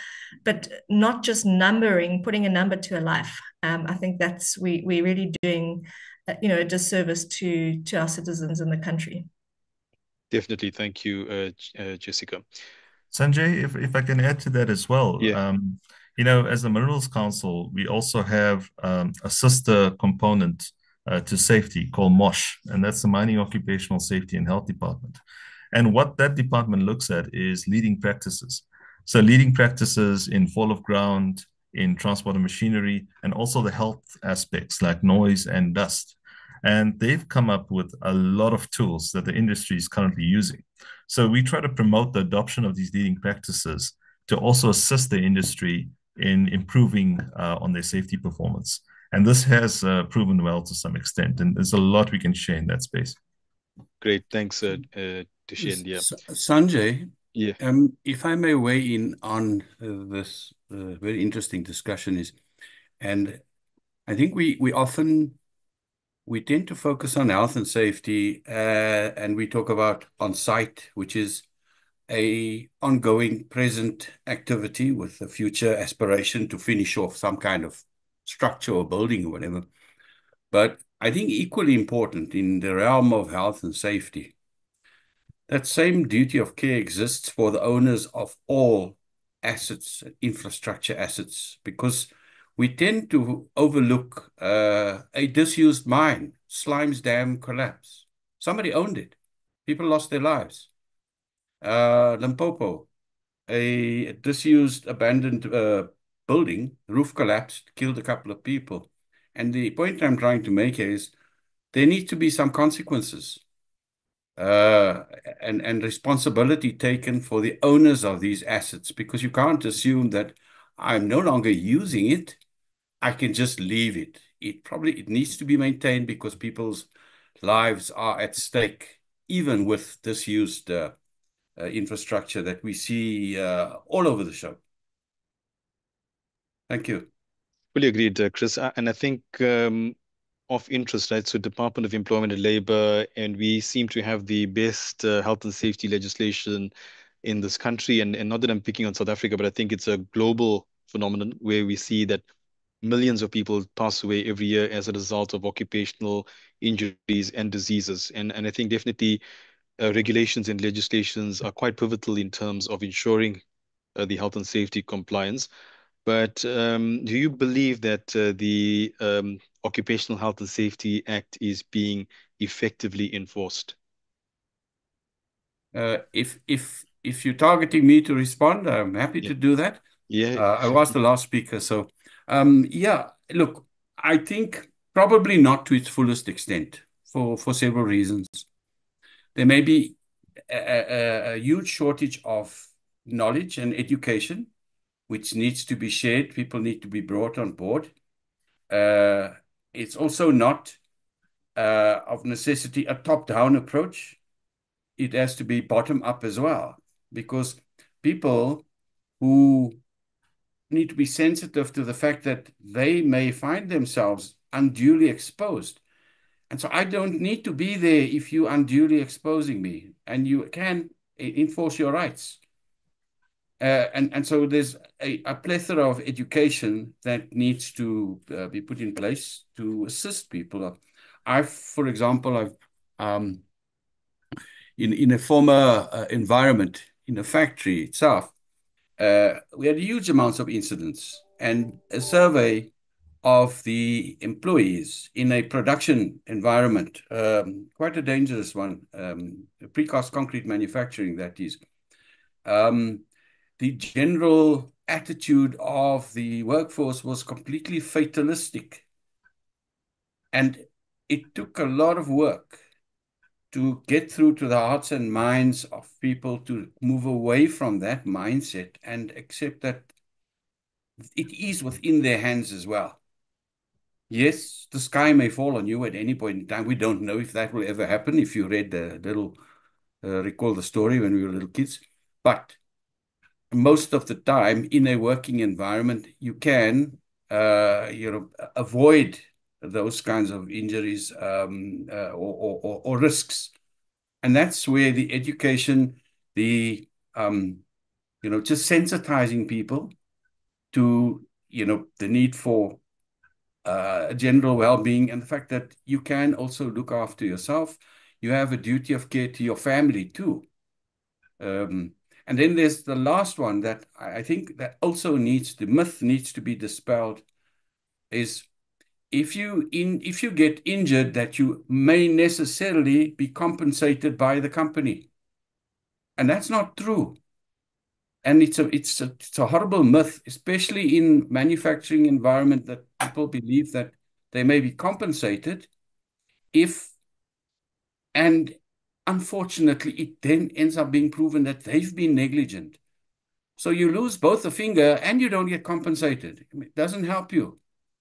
but not just numbering, putting a number to a life. Um, I think that's, we, we're really doing, uh, you know, a disservice to, to our citizens in the country. Definitely. Thank you, uh, uh, Jessica. Sanjay, if, if I can add to that as well. Yeah. Um, you know, as the Minerals Council, we also have um, a sister component uh, to safety called MOSH, and that's the Mining Occupational Safety and Health Department. And what that department looks at is leading practices. So leading practices in fall of ground, in transport and machinery, and also the health aspects like noise and dust. And they've come up with a lot of tools that the industry is currently using. So we try to promote the adoption of these leading practices to also assist the industry in improving uh, on their safety performance. And this has uh, proven well to some extent. And there's a lot we can share in that space. Great, thanks, uh, uh, Duchenne. Yeah. Sanjay, yeah. Um, if I may weigh in on uh, this uh, very interesting discussion is, and I think we we often, we tend to focus on health and safety, uh, and we talk about on-site, which is a ongoing present activity with a future aspiration to finish off some kind of structure or building or whatever. But I think equally important in the realm of health and safety, that same duty of care exists for the owners of all assets, infrastructure assets, because we tend to overlook uh, a disused mine, Slimes Dam collapse. Somebody owned it. People lost their lives. Uh, Limpopo, a disused, abandoned uh, building, roof collapsed, killed a couple of people. And the point I'm trying to make is there need to be some consequences uh, and, and responsibility taken for the owners of these assets, because you can't assume that I'm no longer using it, I can just leave it. It probably it needs to be maintained because people's lives are at stake, even with disused uh, uh, infrastructure that we see uh, all over the show. Thank you. Fully agreed, uh, Chris. And I think um, of interest, right? So Department of Employment and Labor, and we seem to have the best uh, health and safety legislation in this country. And, and not that I'm picking on South Africa, but I think it's a global phenomenon where we see that millions of people pass away every year as a result of occupational injuries and diseases. And, and I think definitely uh, regulations and legislations are quite pivotal in terms of ensuring uh, the health and safety compliance. But um, do you believe that uh, the um, Occupational Health and Safety Act is being effectively enforced? Uh, if if if you're targeting me to respond, I'm happy yeah. to do that. Yeah, uh, I was the last speaker, so um, yeah. Look, I think probably not to its fullest extent for for several reasons. There may be a, a, a huge shortage of knowledge and education, which needs to be shared. People need to be brought on board. Uh, it's also not uh, of necessity a top-down approach. It has to be bottom-up as well, because people who need to be sensitive to the fact that they may find themselves unduly exposed. And so I don't need to be there if you're unduly exposing me, and you can enforce your rights. Uh, and, and so there's a, a plethora of education that needs to uh, be put in place to assist people. I've, for example, I've um, in, in a former uh, environment, in a factory itself, uh, we had huge amounts of incidents, and a survey of the employees in a production environment, um, quite a dangerous one, um, precast concrete manufacturing, that is, um, the general attitude of the workforce was completely fatalistic. And it took a lot of work to get through to the hearts and minds of people to move away from that mindset and accept that it is within their hands as well. Yes, the sky may fall on you at any point in time. We don't know if that will ever happen. If you read the little, uh, recall the story when we were little kids, but most of the time in a working environment, you can uh, you know, avoid those kinds of injuries um, uh, or, or, or risks. And that's where the education, the, um, you know, just sensitizing people to, you know, the need for uh, general well-being and the fact that you can also look after yourself. You have a duty of care to your family too. Um, and then there's the last one that I think that also needs, the myth needs to be dispelled, is if you in if you get injured, that you may necessarily be compensated by the company. And that's not true. And it's a it's a, it's a horrible myth, especially in manufacturing environment, that people believe that they may be compensated if, and unfortunately, it then ends up being proven that they've been negligent. So you lose both a finger and you don't get compensated. It doesn't help you.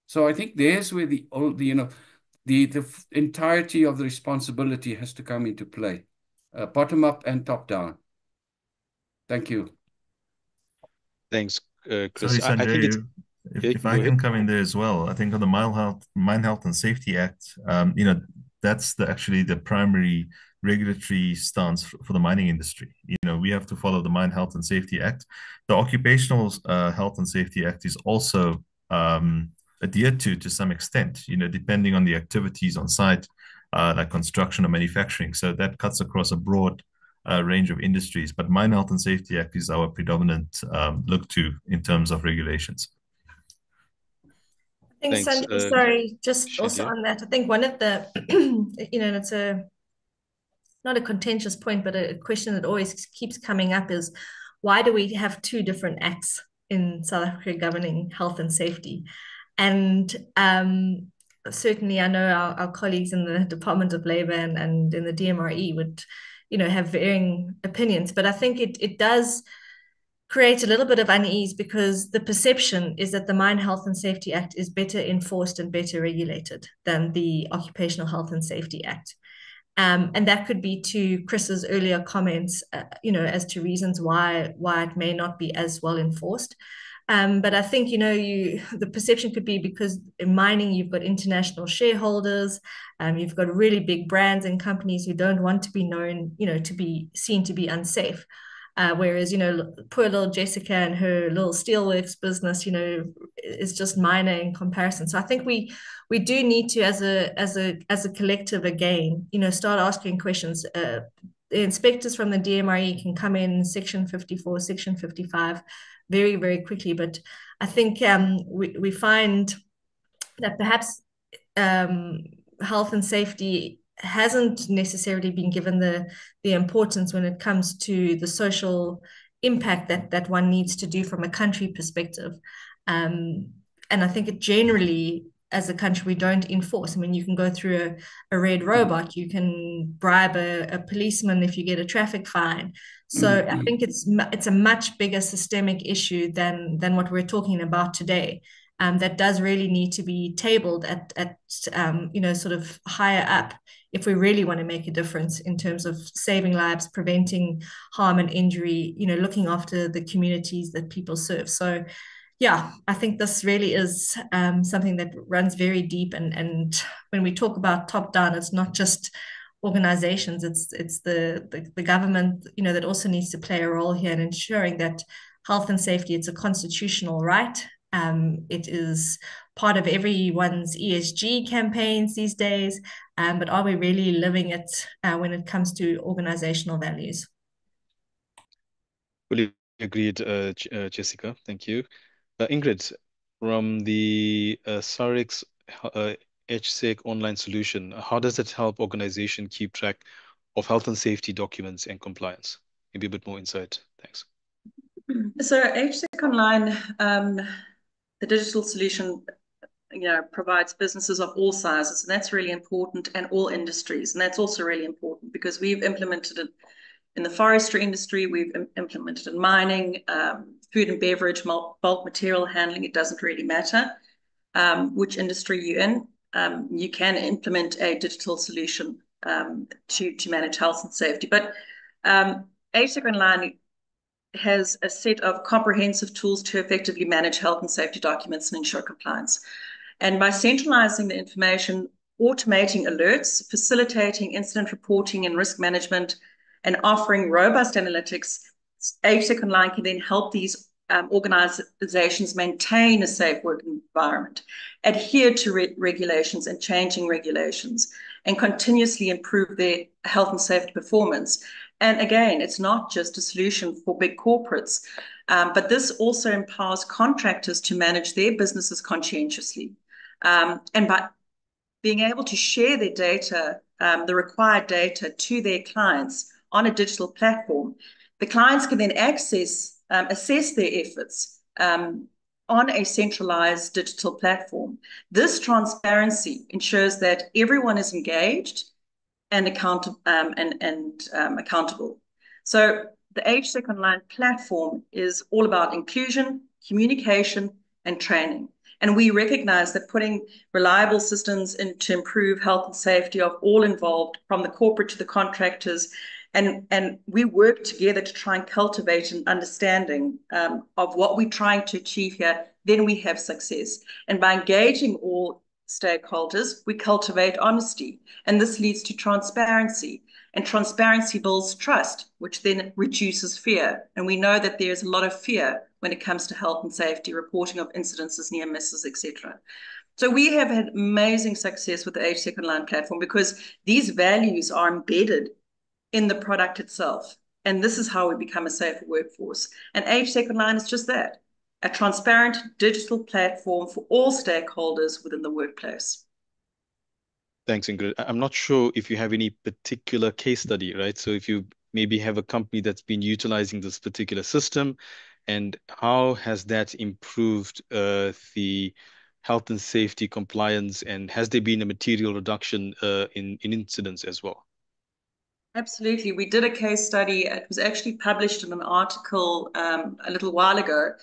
So I think there's where the, the you know, the, the entirety of the responsibility has to come into play, uh, bottom up and top down. Thank you. Thanks, uh, Chris. Sorry, Sanjay, I think it's... If, if it, I can it, come in there as well, I think on the Mine Health, Mine Health and Safety Act, um, you know, that's the, actually the primary regulatory stance for the mining industry. You know, we have to follow the Mine Health and Safety Act. The Occupational uh, Health and Safety Act is also um, adhered to to some extent, you know, depending on the activities on site, uh, like construction or manufacturing. So that cuts across a broad uh, range of industries. But Mine Health and Safety Act is our predominant um, look to in terms of regulations. I think, Thanks, Sanjay, uh, sorry, just Shania. Also on that, I think one of the, you know, it's a, not a contentious point, but a question that always keeps coming up is, why do we have two different acts in South Africa governing health and safety? And um, certainly I know our, our colleagues in the Department of Labor and, and in the D M R E would, you know, have varying opinions, but I think it, it does create a little bit of unease, because the perception is that the Mine Health and Safety Act is better enforced and better regulated than the Occupational Health and Safety Act. Um, and that could be to Chris's earlier comments, uh, you know, as to reasons why, why it may not be as well enforced. Um, but I think, you know, you the perception could be because in mining, you've got international shareholders, um, you've got really big brands and companies who don't want to be known, you know, to be seen to be unsafe. Uh, whereas, you know, poor little Jessica and her little steelworks business, you know, is just minor in comparison. So I think we we do need to, as a as a as a collective, again, you know, start asking questions. Uh, the inspectors from the D M R E can come in section fifty-four, section fifty-five, very very quickly. But I think um, we we find that perhaps um, health and safety hasn't necessarily been given the the importance when it comes to the social impact that that one needs to do from a country perspective, um, and I think it generally, as a country, we don't enforce. I mean, you can go through a, a red robot, you can bribe a, a policeman if you get a traffic fine. So mm-hmm. I think it's it's a much bigger systemic issue than than what we're talking about today. Um, that does really need to be tabled at, at um, you know, sort of higher up if we really want to make a difference in terms of saving lives, preventing harm and injury, you know, looking after the communities that people serve. So, yeah, I think this really is um, something that runs very deep. And, and when we talk about top down, it's not just organizations, it's it's the, the, the government, you know, that also needs to play a role here in ensuring that health and safety, it's a constitutional right. Um, it is part of everyone's E S G campaigns these days, um, but are we really living it uh, when it comes to organizational values? Fully agreed, uh, uh, Jessica. Thank you. Uh, Ingrid, from the uh, Sarex uh, H S E Online Solution, how does it help organization keep track of health and safety documents and compliance? Maybe a bit more insight. Thanks. So H S E Online, um, the digital solution, you know, provides businesses of all sizes, and that's really important, and all industries. And that's also really important because we've implemented it in the forestry industry, we've im implemented in mining, um, food and beverage, bulk material handling, it doesn't really matter um, which industry you're in. Um, you can implement a digital solution um, to, to manage health and safety. But um, H S E Online has a set of comprehensive tools to effectively manage health and safety documents and ensure compliance. And by centralizing the information automating alerts, facilitating incident reporting and risk management, and offering robust analytics. H S E Online can then help these um, organizations maintain a safe working environment, adhere to re regulations and changing regulations, and continuously improve their health and safety performance. And again, it's not just a solution for big corporates, um, but this also empowers contractors to manage their businesses conscientiously. Um, and by being able to share their data, um, the required data to their clients on a digital platform, the clients can then access, um, assess their efforts um, on a centralized digital platform. This transparency ensures that everyone is engaged and, account um, and, and um, accountable. So the H S E Online platform is all about inclusion, communication, and training. And we recognize that putting reliable systems in to improve health and safety of all involved, from the corporate to the contractors, and, and we work together to try and cultivate an understanding um, of what we're trying to achieve here, then we have success. And by engaging all stakeholders, we cultivate honesty, and this leads to transparency. And transparency builds trust, which then reduces fear. And we know that there's a lot of fear when it comes to health and safety, reporting of incidences, near misses, et cetera. So we have had amazing success with the H S E Online platform because these values are embedded in the product itself. And this is how we become a safer workforce. And H S E Online is just that, a transparent digital platform for all stakeholders within the workplace. Thanks, Ingrid. I'm not sure if you have any particular case study, right? So if you maybe have a company that's been utilizing this particular system, and how has that improved uh, the health and safety compliance, and has there been a material reduction uh, in, in incidents as well? Absolutely. We did a case study. It was actually published in an article um, a little while ago,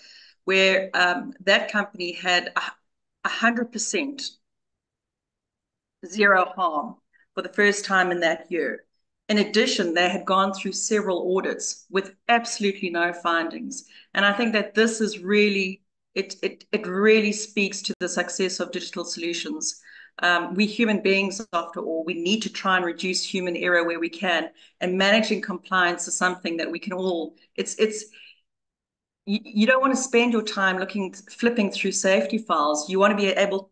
where um, that company had one hundred percent zero harm for the first time in that year. In addition, they had gone through several audits with absolutely no findings. And I think that this is really, it, it, it really speaks to the success of digital solutions. Um, we human beings, after all, we need to try and reduce human error where we can. And managing compliance is something that we can all, it's, it's, you, you don't want to spend your time looking, flipping through safety files. You want to be able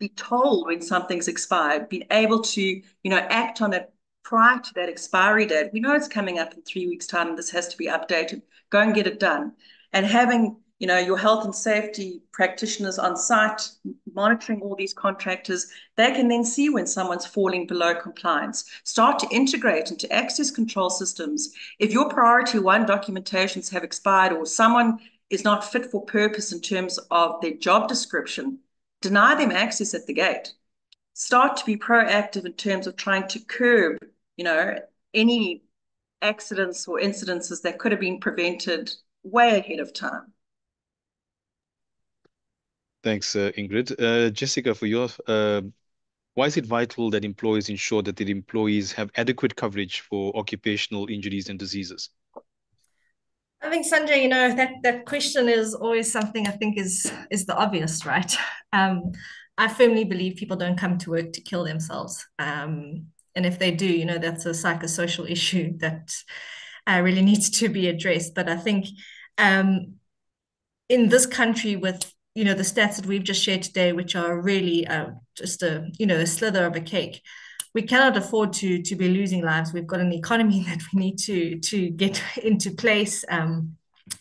be told when something's expired, being able to, you know, act on it prior to that expiry date. We know it's coming up in three weeks' time, and this has to be updated. Go and get it done. And having, you know, your health and safety practitioners on site monitoring all these contractors, they can then see when someone's falling below compliance. Start to integrate into access control systems. If your priority one documentations have expired, or someone is not fit for purpose in terms of their job description, deny them access at the gate. Start to be proactive in terms of trying to curb, you know, any accidents or incidences that could have been prevented way ahead of time. Thanks, uh, Ingrid. Uh, Jessica, for your, uh, why is it vital that employers ensure that their employees have adequate coverage for occupational injuries and diseases? I think, Sanjay, you know, that, that question is always something I think is, is the obvious, right? Um, I firmly believe people don't come to work to kill themselves. Um, and if they do, you know, that's a psychosocial issue that uh, really needs to be addressed. But I think um, in this country with, you know, the stats that we've just shared today, which are really uh, just a, you know, a slither of a cake, we cannot afford to, to be losing lives. We've got an economy that we need to, to get into place. Um,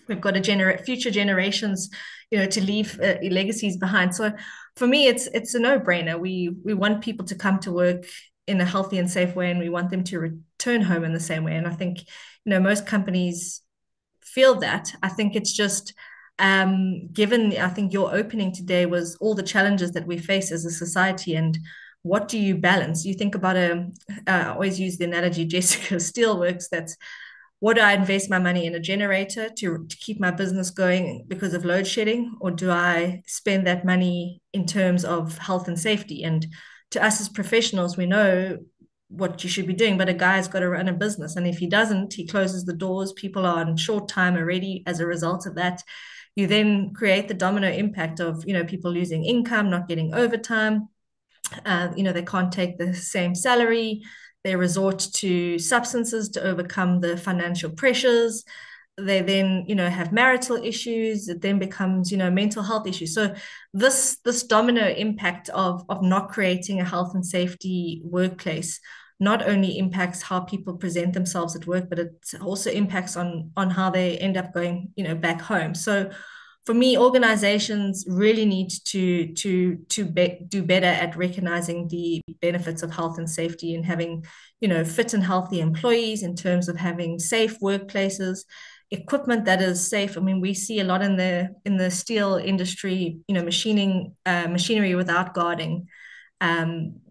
we've got to generate future generations, you know, to leave uh, legacies behind. So for me, it's it's a no-brainer. We, we want people to come to work in a healthy and safe way, and we want them to return home in the same way. And I think, you know, most companies feel that. I think it's just, um, given, I think your opening today was all the challenges that we face as a society, and what do you balance? You think about a, uh, I always use the analogy Jessica Steelworks, that's what do I invest my money in a generator to, to keep my business going because of load shedding, or do I spend that money in terms of health and safety? And to us as professionals, we know what you should be doing, but a guy's got to run a business. And if he doesn't, he closes the doors. People are on short time already as a result of that. You then create the domino impact of, you know, people losing income, not getting overtime, Uh, you know, they can't take the same salary. They resort to substances to overcome the financial pressures. They then, you know, have marital issues. It then becomes, you know, mental health issues. So this this domino impact of, of not creating a health and safety workplace not only impacts how people present themselves at work, but it also impacts on, on how they end up going, you know, back home. So for me, organizations really need to, to, to be, do better at recognizing the benefits of health and safety and having, you know, fit and healthy employees in terms of having safe workplaces, equipment that is safe. I mean, we see a lot in the in the steel industry, you know, machining, uh, machinery without guarding, um,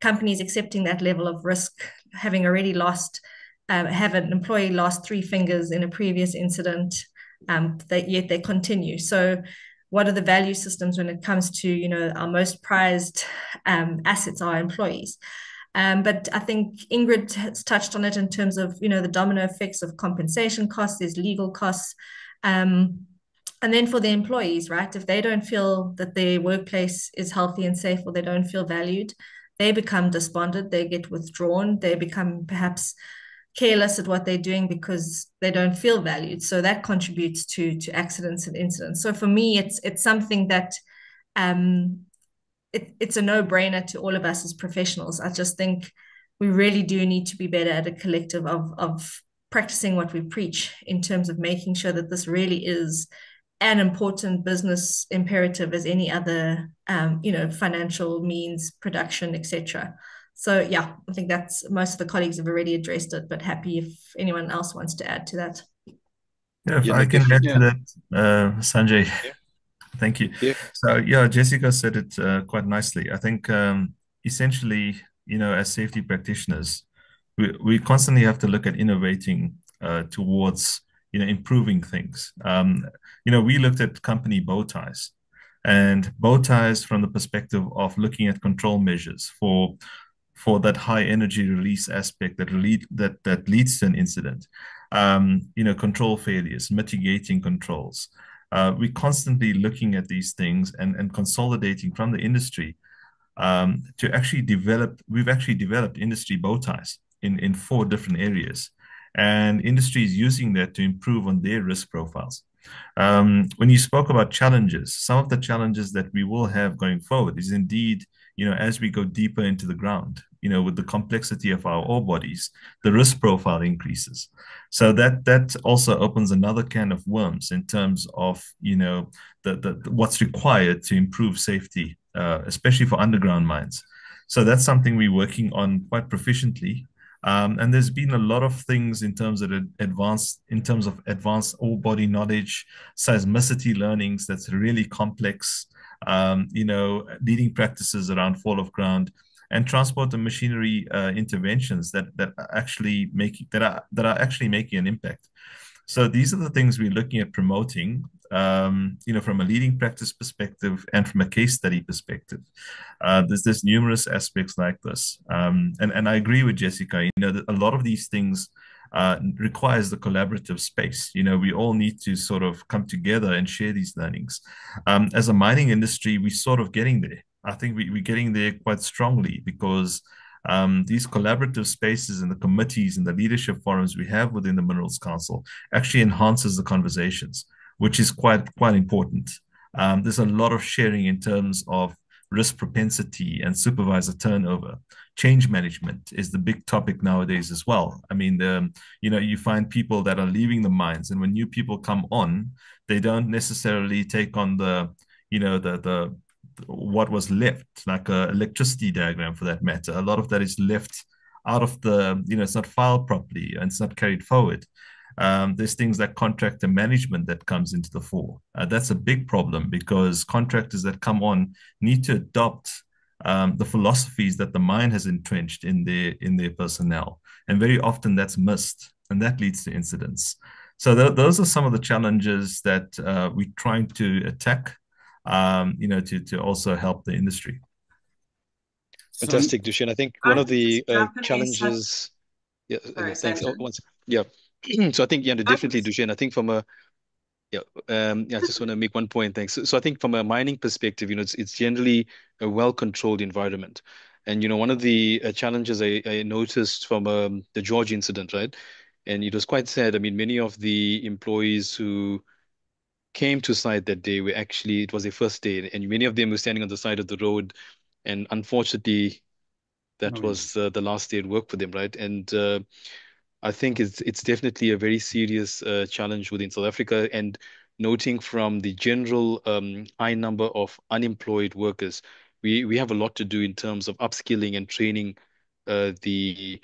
companies accepting that level of risk, having already lost, uh, have an employee lost three fingers in a previous incident, um, that yet they continue. So what are the value systems when it comes to, you know, our most prized um, assets, our employees? Um, but I think Ingrid has touched on it in terms of, you know, the domino effects of compensation costs, there's legal costs. Um, and then for the employees, right? If they don't feel that their workplace is healthy and safe, or they don't feel valued, they become despondent, they get withdrawn, they become perhaps careless at what they're doing because they don't feel valued. So that contributes to, to accidents and incidents. So for me, it's, it's something that... Um, It, it's a no-brainer to all of us as professionals. I just think we really do need to be better at a collective of, of practicing what we preach in terms of making sure that this really is an important business imperative as any other, um, you know, financial means, production, et cetera. So, yeah, I think that's most of the colleagues have already addressed it, but happy if anyone else wants to add to that. Yeah, if yeah, I can add yeah. to that, uh, Sanjay. Yeah. Thank you. Yeah. So, yeah, Jessica said it uh, quite nicely. I think um, essentially, you know, as safety practitioners, we, we constantly have to look at innovating uh, towards, you know, improving things. Um, you know, we looked at company bow ties, and bow ties from the perspective of looking at control measures for for that high energy release aspect that lead that that leads to an incident. Um, you know, control failures, mitigating controls. Uh, we're constantly looking at these things and, and consolidating from the industry um, to actually develop. We've actually developed industry bow ties in, in four different areas, and industry is using that to improve on their risk profiles. Um, when you spoke about challenges, some of the challenges that we will have going forward is indeed, you know, as we go deeper into the ground, you know, with the complexity of our ore bodies, the risk profile increases. So that that also opens another can of worms in terms of, you know, the, the what's required to improve safety, uh, especially for underground mines. So that's something we're working on quite proficiently. Um, and there's been a lot of things in terms of advanced, in terms of advanced ore body knowledge, seismicity learnings. That's really complex. Um, you know, leading practices around fall of ground, and transport and machinery uh, interventions that that are actually making that are that are actually making an impact. So these are the things we're looking at promoting, um, you know, from a leading practice perspective and from a case study perspective. Uh, there's there's numerous aspects like this, um, and and I agree with Jessica. You know, a lot of these things uh, requires the collaborative space. You know, we all need to sort of come together and share these learnings. Um, as a mining industry, we're sort of getting there. I think we, we're getting there quite strongly because um, these collaborative spaces and the committees and the leadership forums we have within the Minerals Council actually enhances the conversations, which is quite, quite important. Um, there's a lot of sharing in terms of risk propensity and supervisor turnover. Change management is the big topic nowadays as well. I mean, the, you know, you find people that are leaving the mines, and when new people come on, they don't necessarily take on the, you know, the, the, what was left, like an electricity diagram for that matter. A lot of that is left out of the, you know, it's not filed properly and it's not carried forward. Um, there's things like contractor management that comes into the fore. Uh, that's a big problem because contractors that come on need to adopt um, the philosophies that the mine has entrenched in their, in their personnel. And very often that's missed, and that leads to incidents. So th those are some of the challenges that uh, we're trying to attack, um, you know, to, to also help the industry. Fantastic, Duchenne. I think one of the uh, challenges... Yeah, Sorry, thanks. Oh, once, yeah. So I think, yeah, definitely, Duchenne, I think from a Yeah, um, yeah, I just want to make one point. Thanks. So, so I think from a mining perspective, you know, it's it's generally a well-controlled environment, and you know, one of the uh, challenges I, I noticed from um, the George incident, right? And it was quite sad. I mean, many of the employees who came to site that day were actually, it was their first day, and many of them were standing on the side of the road, and unfortunately, that oh, was uh, the last day at work for them, right? And uh, I think it's it's definitely a very serious uh, challenge within South Africa, and noting from the general um, high number of unemployed workers, we, we have a lot to do in terms of upskilling and training uh, the,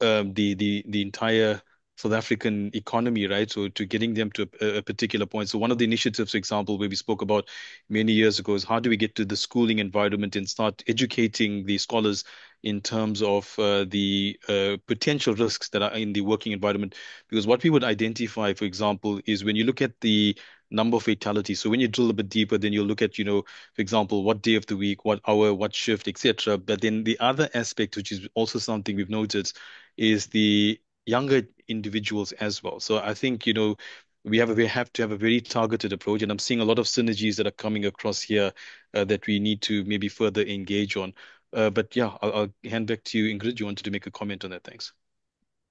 um, the the the entire South African economy, right? So to getting them to a, a particular point. So one of the initiatives, for example, where we spoke about many years ago is how do we get to the schooling environment and start educating the scholars in terms of uh, the uh, potential risks that are in the working environment. Because what we would identify, for example, is when you look at the number of fatalities. So when you drill a bit deeper, then you'll look at, you know, for example, what day of the week, what hour, what shift, et cetera. But then the other aspect, which is also something we've noted, is the younger individuals as well. So I think, you know, we have a, we have to have a very targeted approach, and I'm seeing a lot of synergies that are coming across here uh, that we need to maybe further engage on. Uh, but yeah, I'll, I'll hand back to you, Ingrid. You wanted to make a comment on that. Thanks.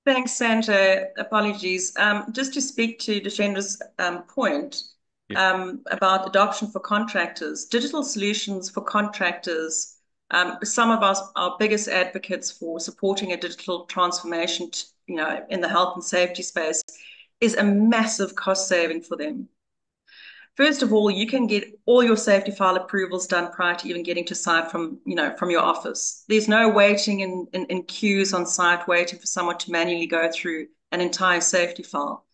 Thanks, Sanjay. Apologies. Um, just to speak to Duchendra's um, point yeah. um, about adoption for contractors, digital solutions for contractors. Um, some of us are biggest advocates for supporting a digital transformation, to, you know, in the health and safety space, is a massive cost saving for them. First of all, you can get all your safety file approvals done prior to even getting to site from, you know, from your office. There's no waiting in, in, in queues on site, waiting for someone to manually go through an entire safety file.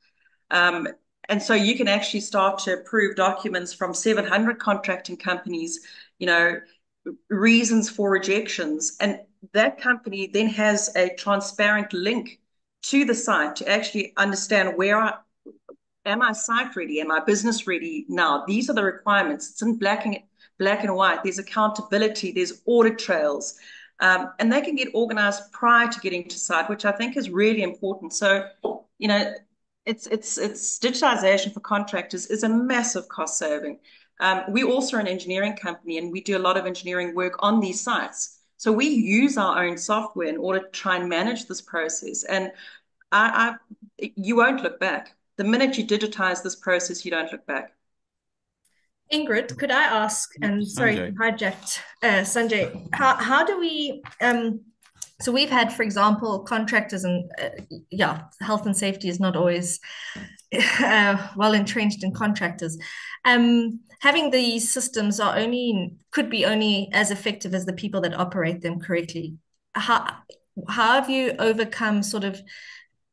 Um, and so you can actually start to approve documents from seven hundred contracting companies, you know, reasons for rejections. And that company then has a transparent link to the site to actually understand where I, am I site ready? Am I business ready now? These are the requirements. It's in black and, black and white. There's accountability. There's audit trails. Um, and they can get organized prior to getting to site, which I think is really important. So, you know, it's, it's, it's digitization for contractors is a massive cost saving. Um, we're also an engineering company, and we do a lot of engineering work on these sites. So we use our own software in order to try and manage this process. And I, I, you won't look back. The minute you digitize this process, you don't look back. Ingrid, could I ask, and sorry, Sanjay. hijacked uh, Sanjay, how, how do we, um, so we've had, for example, contractors and, uh, yeah, health and safety is not always uh, well entrenched in contractors. Um, having these systems are only, could be only as effective as the people that operate them correctly. How, how have you overcome sort of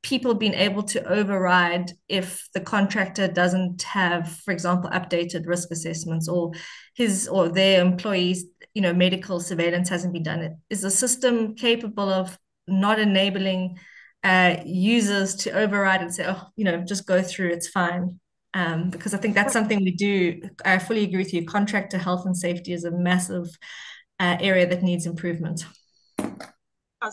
people being able to override if the contractor doesn't have, for example, updated risk assessments, or his or their employees, you know, medical surveillance hasn't been done? Is the system capable of not enabling uh, users to override and say, oh, you know, just go through, it's fine? Um, because I think that's something we do. I fully agree with you. Contractor health and safety is a massive uh, area that needs improvement.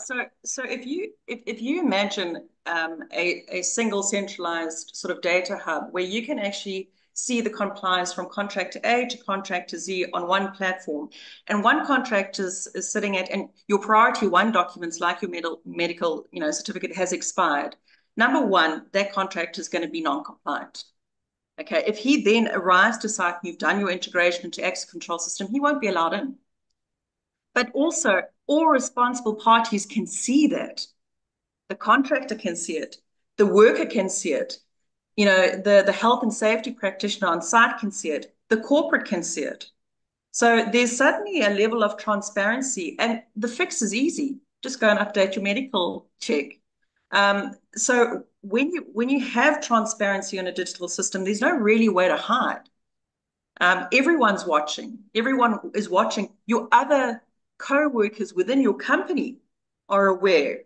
So, so if you if, if you imagine um, a, a single centralized sort of data hub where you can actually see the compliance from contractor A to contractor Z on one platform, and one contractor is, is sitting at, and your priority one documents like your medical medical you know certificate has expired. Number one, that contractor is going to be non-compliant. Okay, if he then arrives to site and you've done your integration into access control system, he won't be allowed in. But also, all responsible parties can see that. The contractor can see it. The worker can see it. You know, the, the health and safety practitioner on site can see it. The corporate can see it. So there's suddenly a level of transparency, and the fix is easy. Just go and update your medical check. Um, so when you, when you have transparency on a digital system, there's no really way to hide. Um, everyone's watching. Everyone is watching. Your other co-workers within your company are aware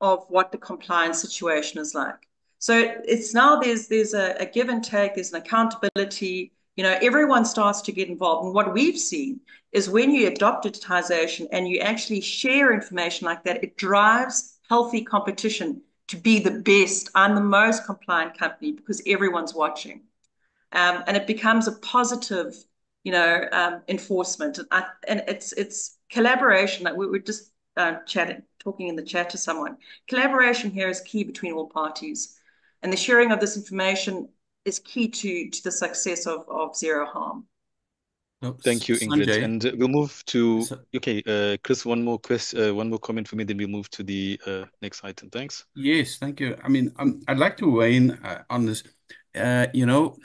of what the compliance situation is like. So it's now there's there's a, a give and take, there's an accountability, you know, everyone starts to get involved. And what we've seen is when you adopt digitization and you actually share information like that, it drives healthy competition to be the best. I'm the most compliant company because everyone's watching. um, and it becomes a positive, you know, um, enforcement. And, I, and it's it's collaboration that we were just uh, chatting, talking in the chat to someone. Collaboration here is key between all parties, and the sharing of this information is key to to the success of of zero harm. No, thank you, Ingrid. Sanjay. And uh, we'll move to okay, uh, Chris. One more question, uh, one more comment for me. Then we'll move to the uh, next item. Thanks. Yes, thank you. I mean, um, I'd like to weigh in uh, on this. Uh, you know,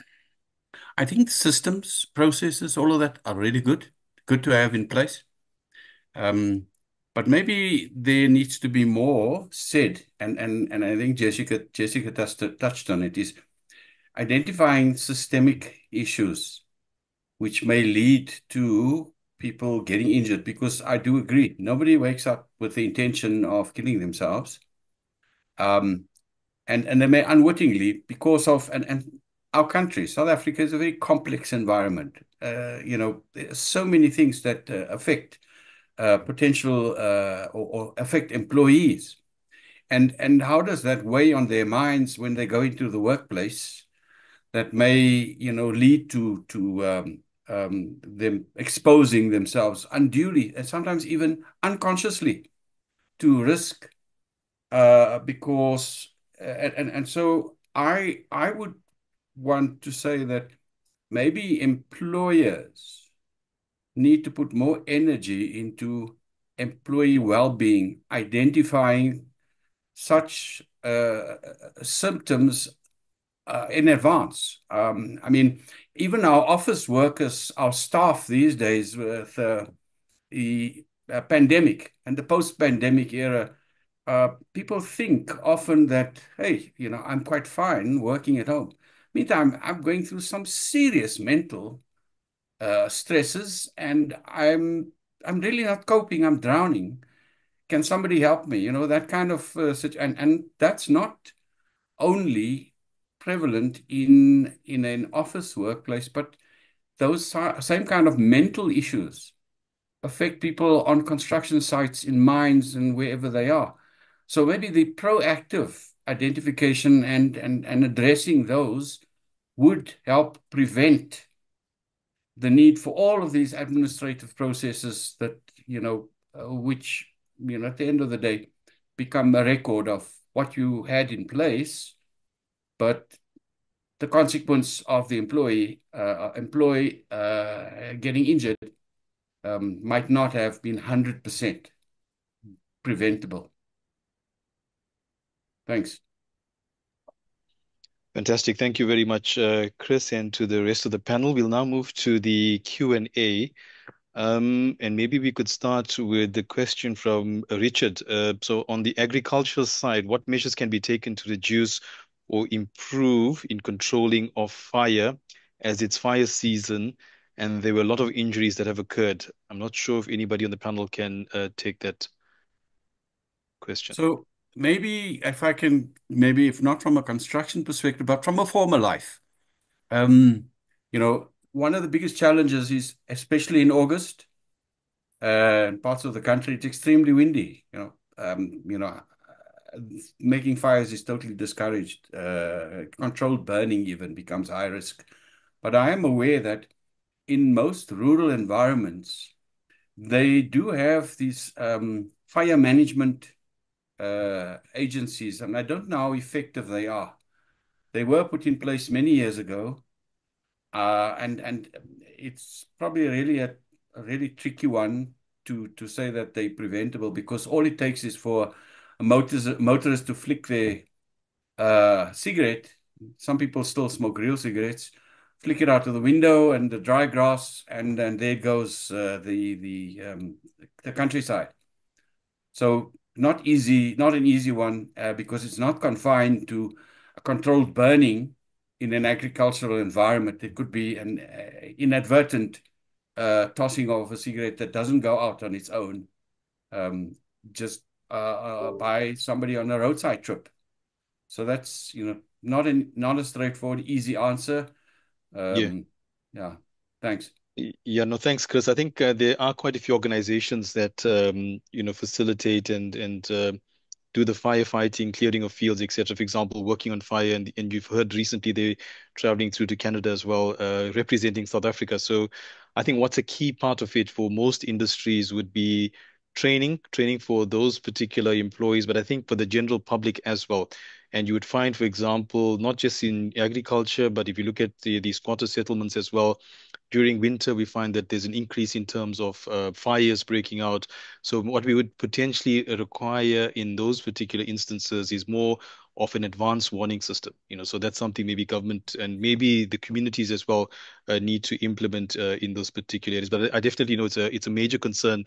I think systems, processes, all of that are really good, good to have in place. Um, but maybe there needs to be more said. And and and I think Jessica Jessica touched on it. Is identifying systemic issues which may lead to people getting injured, because I do agree, nobody wakes up with the intention of killing themselves. Um, and, and they may unwittingly, because of, and, and our country, South Africa, is a very complex environment. Uh, you know, there's so many things that uh, affect uh, potential uh, or, or affect employees. And, and how does that weigh on their minds when they go into the workplace that may, you know, lead to, to um, Um, them exposing themselves unduly and sometimes even unconsciously to risk, uh, because uh, and and so I I would want to say that maybe employers need to put more energy into employee well-being, identifying such uh, symptoms Uh, in advance. Um, I mean, even our office workers, our staff these days with uh, the uh, pandemic and the post-pandemic era, uh, people think often that, hey, you know, I'm quite fine working at home. Meantime, I'm going through some serious mental uh, stresses, and I'm, I'm really not coping, I'm drowning. Can somebody help me? You know, that kind of, uh, and, and that's not only prevalent in in an office workplace, but those same kind of mental issues affect people on construction sites, in mines, and wherever they are. So maybe the proactive identification and, and, and addressing those would help prevent the need for all of these administrative processes that, you know, uh, which, you know, at the end of the day, become a record of what you had in place, but the consequence of the employee uh, employee uh, getting injured um, might not have been one hundred percent preventable. Thanks. Fantastic. Thank you very much, uh, Chris, and to the rest of the panel. We'll now move to the Q and A. Um, and maybe we could start with the question from Richard. Uh, so on the agricultural side, what measures can be taken to reduce or improve in controlling of fire, as it's fire season and there were a lot of injuries that have occurred? I'm not sure if anybody on the panel can uh, take that question. So maybe if I can, maybe if not from a construction perspective, but from a former life, um, you know, one of the biggest challenges is, especially in August, uh, in parts of the country, it's extremely windy, you know, um, you know, making fires is totally discouraged. Uh, controlled burning even becomes high risk. But I am aware that in most rural environments, they do have these um, fire management uh, agencies, and I don't know how effective they are. They were put in place many years ago, uh, and and it's probably really a, a really tricky one to to say that they're preventable, because all it takes is for Motors, motorists to flick their uh, cigarette. Some people still smoke real cigarettes. Flick it out of the window and the dry grass, and and there goes uh, the the um, the countryside. So not easy, not an easy one, uh, because it's not confined to a controlled burning in an agricultural environment. It could be an uh, inadvertent uh, tossing of a cigarette that doesn't go out on its own. Um, just Uh, uh, by somebody on a roadside trip. So that's, you know, not in not a straightforward, easy answer. Um, yeah. yeah. Thanks. Yeah, no, thanks, Chris. I think uh, there are quite a few organizations that, um, you know, facilitate and, and uh, do the firefighting, clearing of fields, et cetera. For example, working on fire, and, and you've heard recently they're traveling through to Canada as well, uh, representing South Africa. So I think what's a key part of it for most industries would be training, training for those particular employees, but I think for the general public as well. And you would find, for example, not just in agriculture, but if you look at the, the squatter settlements as well, during winter, we find that there's an increase in terms of uh, fires breaking out. So what we would potentially require in those particular instances is more of an advanced warning system. You know, so that's something maybe government and maybe the communities as well uh, need to implement uh, in those particular areas. But I definitely know it's a, it's a major concern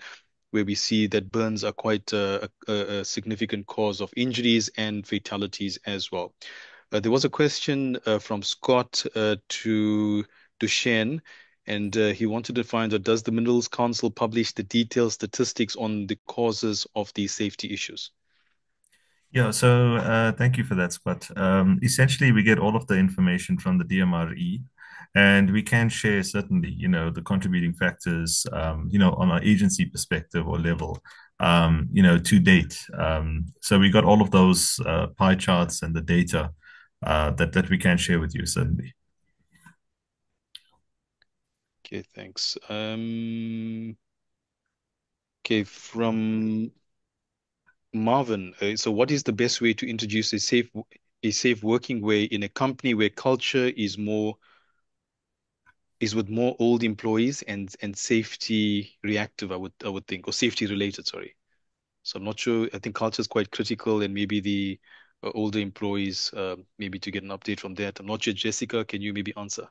where we see that burns are quite a, a, a significant cause of injuries and fatalities as well. Uh, there was a question uh, from Scott uh, to Duchenne. And uh, he wanted to find out, does the Minerals Council publish the detailed statistics on the causes of these safety issues? Yeah, so uh, thank you for that, Scott. Um, essentially, we get all of the information from the D M R E, and we can share certainly, you know, the contributing factors, um, you know, on our agency perspective or level, um, you know, to date. Um, so we got all of those uh, pie charts and the data uh, that, that we can share with you, certainly. Okay, thanks. Um, okay, from Marvin. Uh, so, what is the best way to introduce a safe, a safe working way in a company where culture is more is with more old employees and and safety reactive? I would I would think, or safety related. Sorry. So I'm not sure. I think culture is quite critical, and maybe the uh, older employees uh, maybe to get an update from that. I'm not sure. Jessica, can you maybe answer?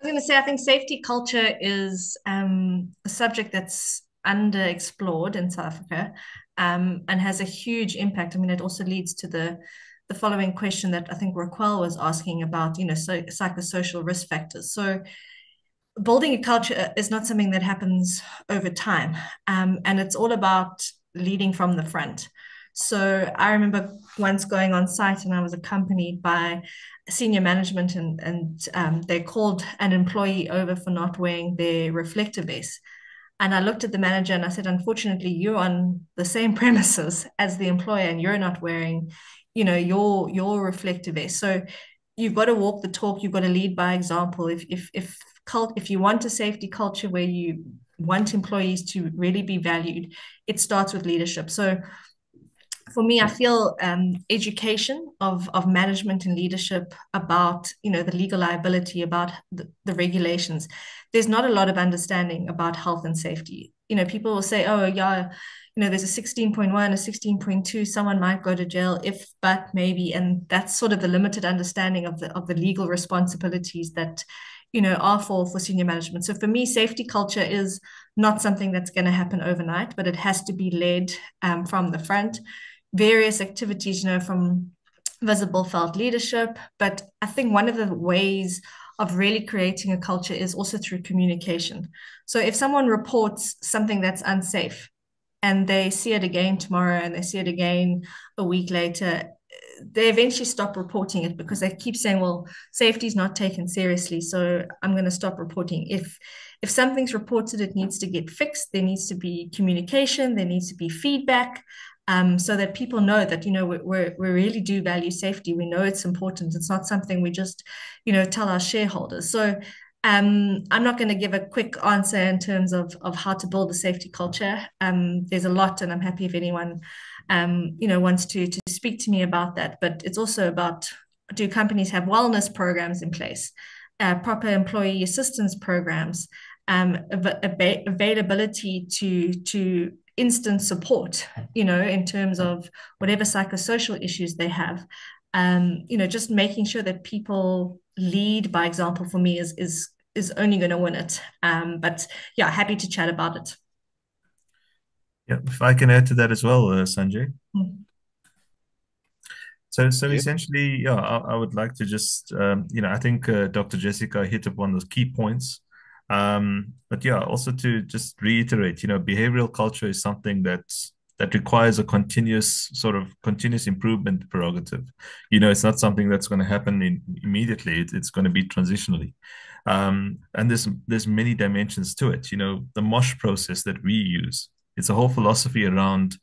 I was going to say, I think safety culture is um, a subject that's underexplored in South Africa um, and has a huge impact. I mean, it also leads to the, the following question that I think Raquel was asking about, you know, so, psychosocial risk factors. So building a culture is not something that happens over time, um, and it's all about leading from the front. So I remember once going on site and I was accompanied by senior management, and, and um, they called an employee over for not wearing their reflector vest. And I looked at the manager and I said, unfortunately, you're on the same premises as the employer and you're not wearing, you know, your, your reflector vest. So you've got to walk the talk. You've got to lead by example. If, if, if, cult, if you want a safety culture where you want employees to really be valued, it starts with leadership. So for me, I feel um, education of, of management and leadership about, you know, the legal liability, about the, the regulations. There's not a lot of understanding about health and safety. You know, people will say, oh, yeah, you know, there's a sixteen point one, a sixteen point two, someone might go to jail if, but maybe. And that's sort of the limited understanding of the, of the legal responsibilities that, you know, are for, for senior management. So for me, safety culture is not something that's going to happen overnight, but it has to be led um, from the front. Various activities, you know, from visible felt leadership. But I think one of the ways of really creating a culture is also through communication. So if someone reports something that's unsafe and they see it again tomorrow and they see it again a week later, they eventually stop reporting it because they keep saying, well, safety is not taken seriously, so I'm going to stop reporting. If if something's reported, it needs to get fixed. There needs to be communication. There needs to be feedback. Um, so that people know that, you know, we we're, we really do value safety. We know it's important. It's not something we just, you know, tell our shareholders. So um, I'm not going to give a quick answer in terms of, of how to build a safety culture. Um, there's a lot, and I'm happy if anyone, um, you know, wants to, to speak to me about that. But it's also about, do companies have wellness programs in place, uh, proper employee assistance programs, um, av av availability to to instant support, you know, in terms of whatever psychosocial issues they have, um, you know, just making sure that people lead by example for me is is is only going to win it. Um, but yeah, happy to chat about it. Yeah, if I can add to that as well, uh, Sanjay. Mm-hmm. So, so essentially, yeah, I, I would like to just, um, you know, I think uh, Doctor Jessica hit upon those key points. Um, but yeah, also to just reiterate, you know, behavioral culture is something that that requires a continuous sort of continuous improvement prerogative. You know, it's not something that's going to happen in, immediately. It, it's going to be transitionally, um, and there's there's many dimensions to it. You know, the MOSH process that we use, it's a whole philosophy around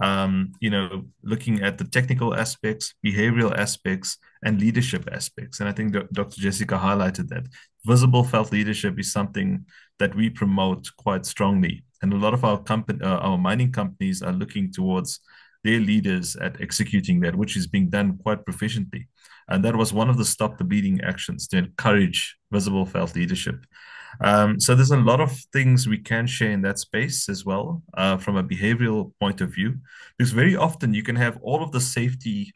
um, you know, looking at the technical aspects, behavioral aspects, and leadership aspects. And I think Doctor Jessica highlighted that. Visible felt leadership is something that we promote quite strongly. And a lot of our, company, uh, our mining companies are looking towards their leaders at executing that, which is being done quite proficiently. And that was one of the Stop the Bleeding actions, to encourage visible felt leadership. Um, so there's a lot of things we can share in that space as well, uh, from a behavioral point of view, because very often you can have all of the safety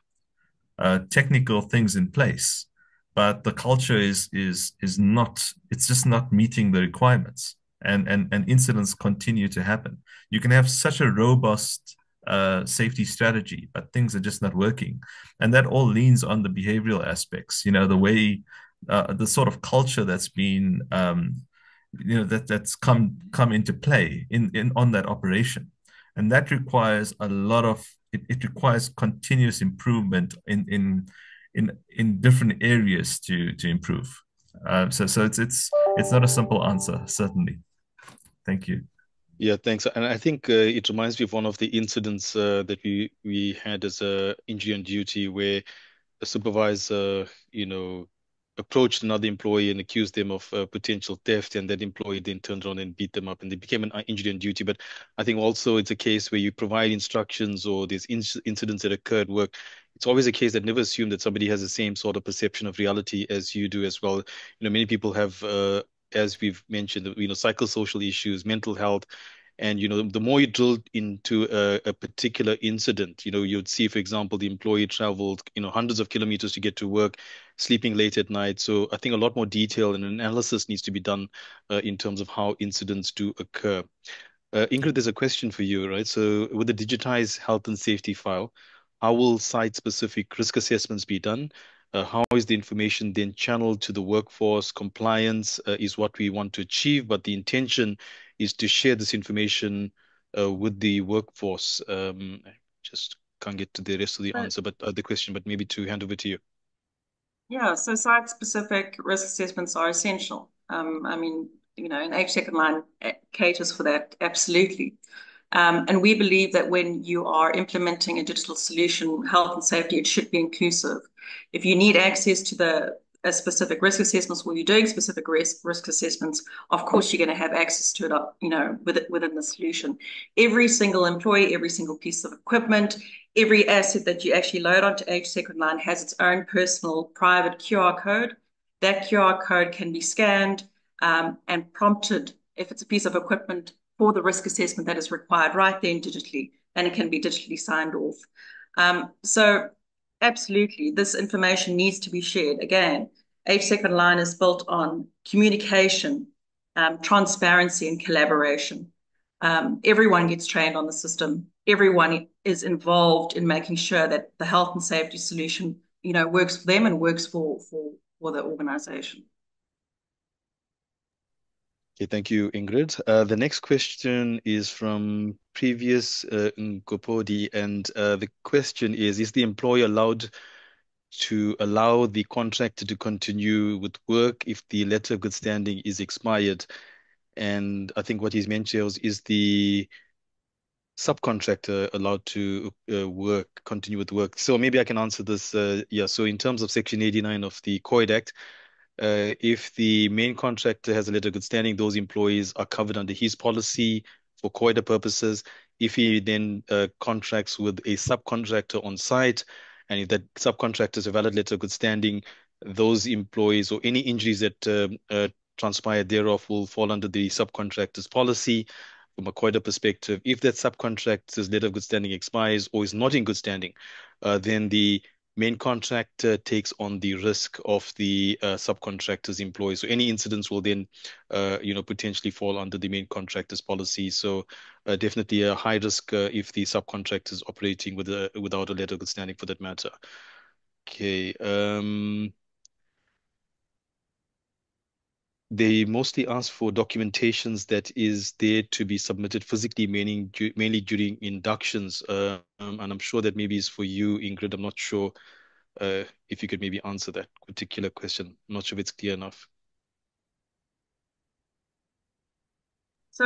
uh, technical things in place, but the culture is, is, is not, it's just not meeting the requirements, and, and, and incidents continue to happen. You can have such a robust Uh, safety strategy, but things are just not working. And that all leans on the behavioral aspects, you know, the way, uh, the sort of culture that's been, um, you know, that that's come come into play in, in on that operation. And that requires a lot of, it, it requires continuous improvement in, in, in, in different areas to, to improve. Uh, so so it's, it's, it's not a simple answer, certainly. Thank you. Yeah, thanks. And I think uh, it reminds me of one of the incidents uh, that we we had as a engineer on duty, where a supervisor, you know, approached another employee and accused them of uh, potential theft, and that employee then turned around and beat them up, and they became an engineer on duty. But I think also it's a case where you provide instructions, or there's in incidents that occur at work. It's always a case that never assume that somebody has the same sort of perception of reality as you do as well. You know, many people have. Uh, as we've mentioned, you know, psychosocial issues, mental health. And, you know, the more you drill into a, a particular incident, you know, you'd see, for example, the employee traveled, you know, hundreds of kilometers to get to work, sleeping late at night. So I think a lot more detail and analysis needs to be done uh, in terms of how incidents do occur. Uh, Ingrid, there's a question for you, right? So with the digitized health and safety file, how will site-specific risk assessments be done? Uh, how is the information then channeled to the workforce? Compliance uh, is what we want to achieve, but the intention is to share this information uh, with the workforce. Um, I just can't get to the rest of the answer, but uh, the question, but maybe to hand over to you. Yeah, so site-specific risk assessments are essential. Um, I mean, you know, an H S E Online caters for that, absolutely. Um, and we believe that when you are implementing a digital solution, health and safety, it should be inclusive. If you need access to the uh, specific risk assessments, when you're doing specific risk, risk assessments, of course, you're going to have access to it, you know, within, within the solution. Every single employee, every single piece of equipment, every asset that you actually load onto H S E Online has its own personal private Q R code. That Q R code can be scanned um, and prompted, if it's a piece of equipment, for the risk assessment that is required right then digitally, and it can be digitally signed off. Um, so absolutely, this information needs to be shared. Again, H S E Online is built on communication, um, transparency, and collaboration. Um, everyone gets trained on the system. Everyone is involved in making sure that the health and safety solution, you know, works for them and works for, for, for the organization. Okay, thank you, Ingrid. Uh, the next question is from previous uh, Nkopodi, and uh, the question is, is the employer allowed to allow the contractor to continue with work if the letter of good standing is expired? And I think what he's mentioned is, is the subcontractor allowed to uh, work, continue with work? So maybe I can answer this. Uh, yeah, so in terms of Section eighty-nine of the C O I D Act, Uh, if the main contractor has a letter of good standing, those employees are covered under his policy for C O I D A purposes. If he then uh, contracts with a subcontractor on site, and if that subcontractor has a valid letter of good standing, those employees or any injuries that uh, uh, transpire thereof will fall under the subcontractor's policy. From a C O I D A perspective, if that subcontractor's letter of good standing expires or is not in good standing, uh, then the main contractor takes on the risk of the uh, subcontractor's employee. So any incidents will then, uh, you know, potentially fall under the main contractor's policy. So uh, definitely a high risk uh, if the subcontractor is operating with a, without a letter of good standing, for that matter. Okay. Um, they mostly ask for documentations that is there to be submitted physically, mainly, mainly during inductions. Uh, um, and I'm sure that maybe is for you, Ingrid. I'm not sure uh, if you could maybe answer that particular question. I'm not sure if it's clear enough. So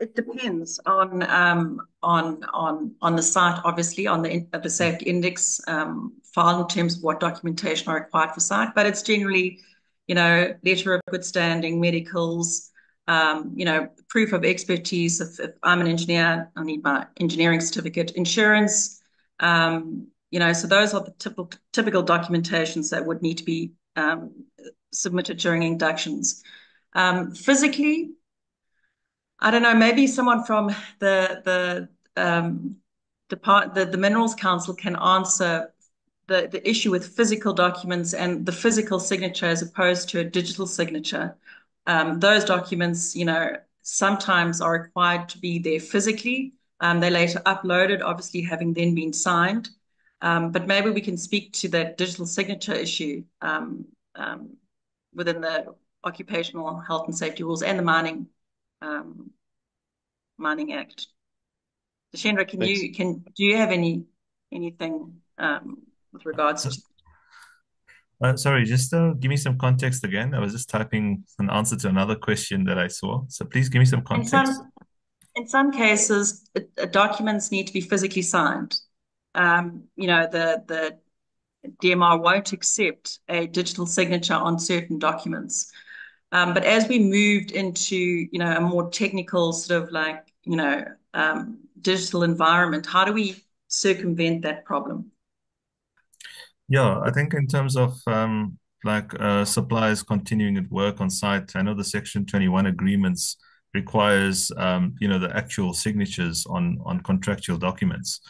It depends on um, on on on the site, obviously, on the in, the safety index um, file in terms of what documentation are required for site. But it's generally, you know, letter of good standing, medicals, um, you know, proof of expertise. If, if I'm an engineer, I need my engineering certificate, insurance. Um, you know, so those are the typical typical documentations that would need to be um, submitted during inductions. Um, physically, I don't know, maybe someone from the the um, depart the, the Minerals Council can answer the, the issue with physical documents and the physical signature as opposed to a digital signature. Um, those documents, you know, sometimes are required to be there physically. Um, they're later uploaded, obviously having then been signed. Um, but maybe we can speak to that digital signature issue um, um, within the Occupational Health and Safety rules and the Mining Um, Mining Act. Shandra, can Thanks. you can do you have any anything um, with regards to? Uh, sorry, just uh, give me some context again. I was just typing an answer to another question that I saw. So please give me some context. In some, in some cases, it, uh, documents need to be physically signed. Um, you know, the the D M R won't accept a digital signature on certain documents. Um, but as we moved into, you know, a more technical sort of like, you know, um, digital environment, how do we circumvent that problem? Yeah, I think in terms of um, like uh, suppliers continuing at work on site, I know the Section twenty-one agreements requires, um, you know, the actual signatures on, on contractual documents.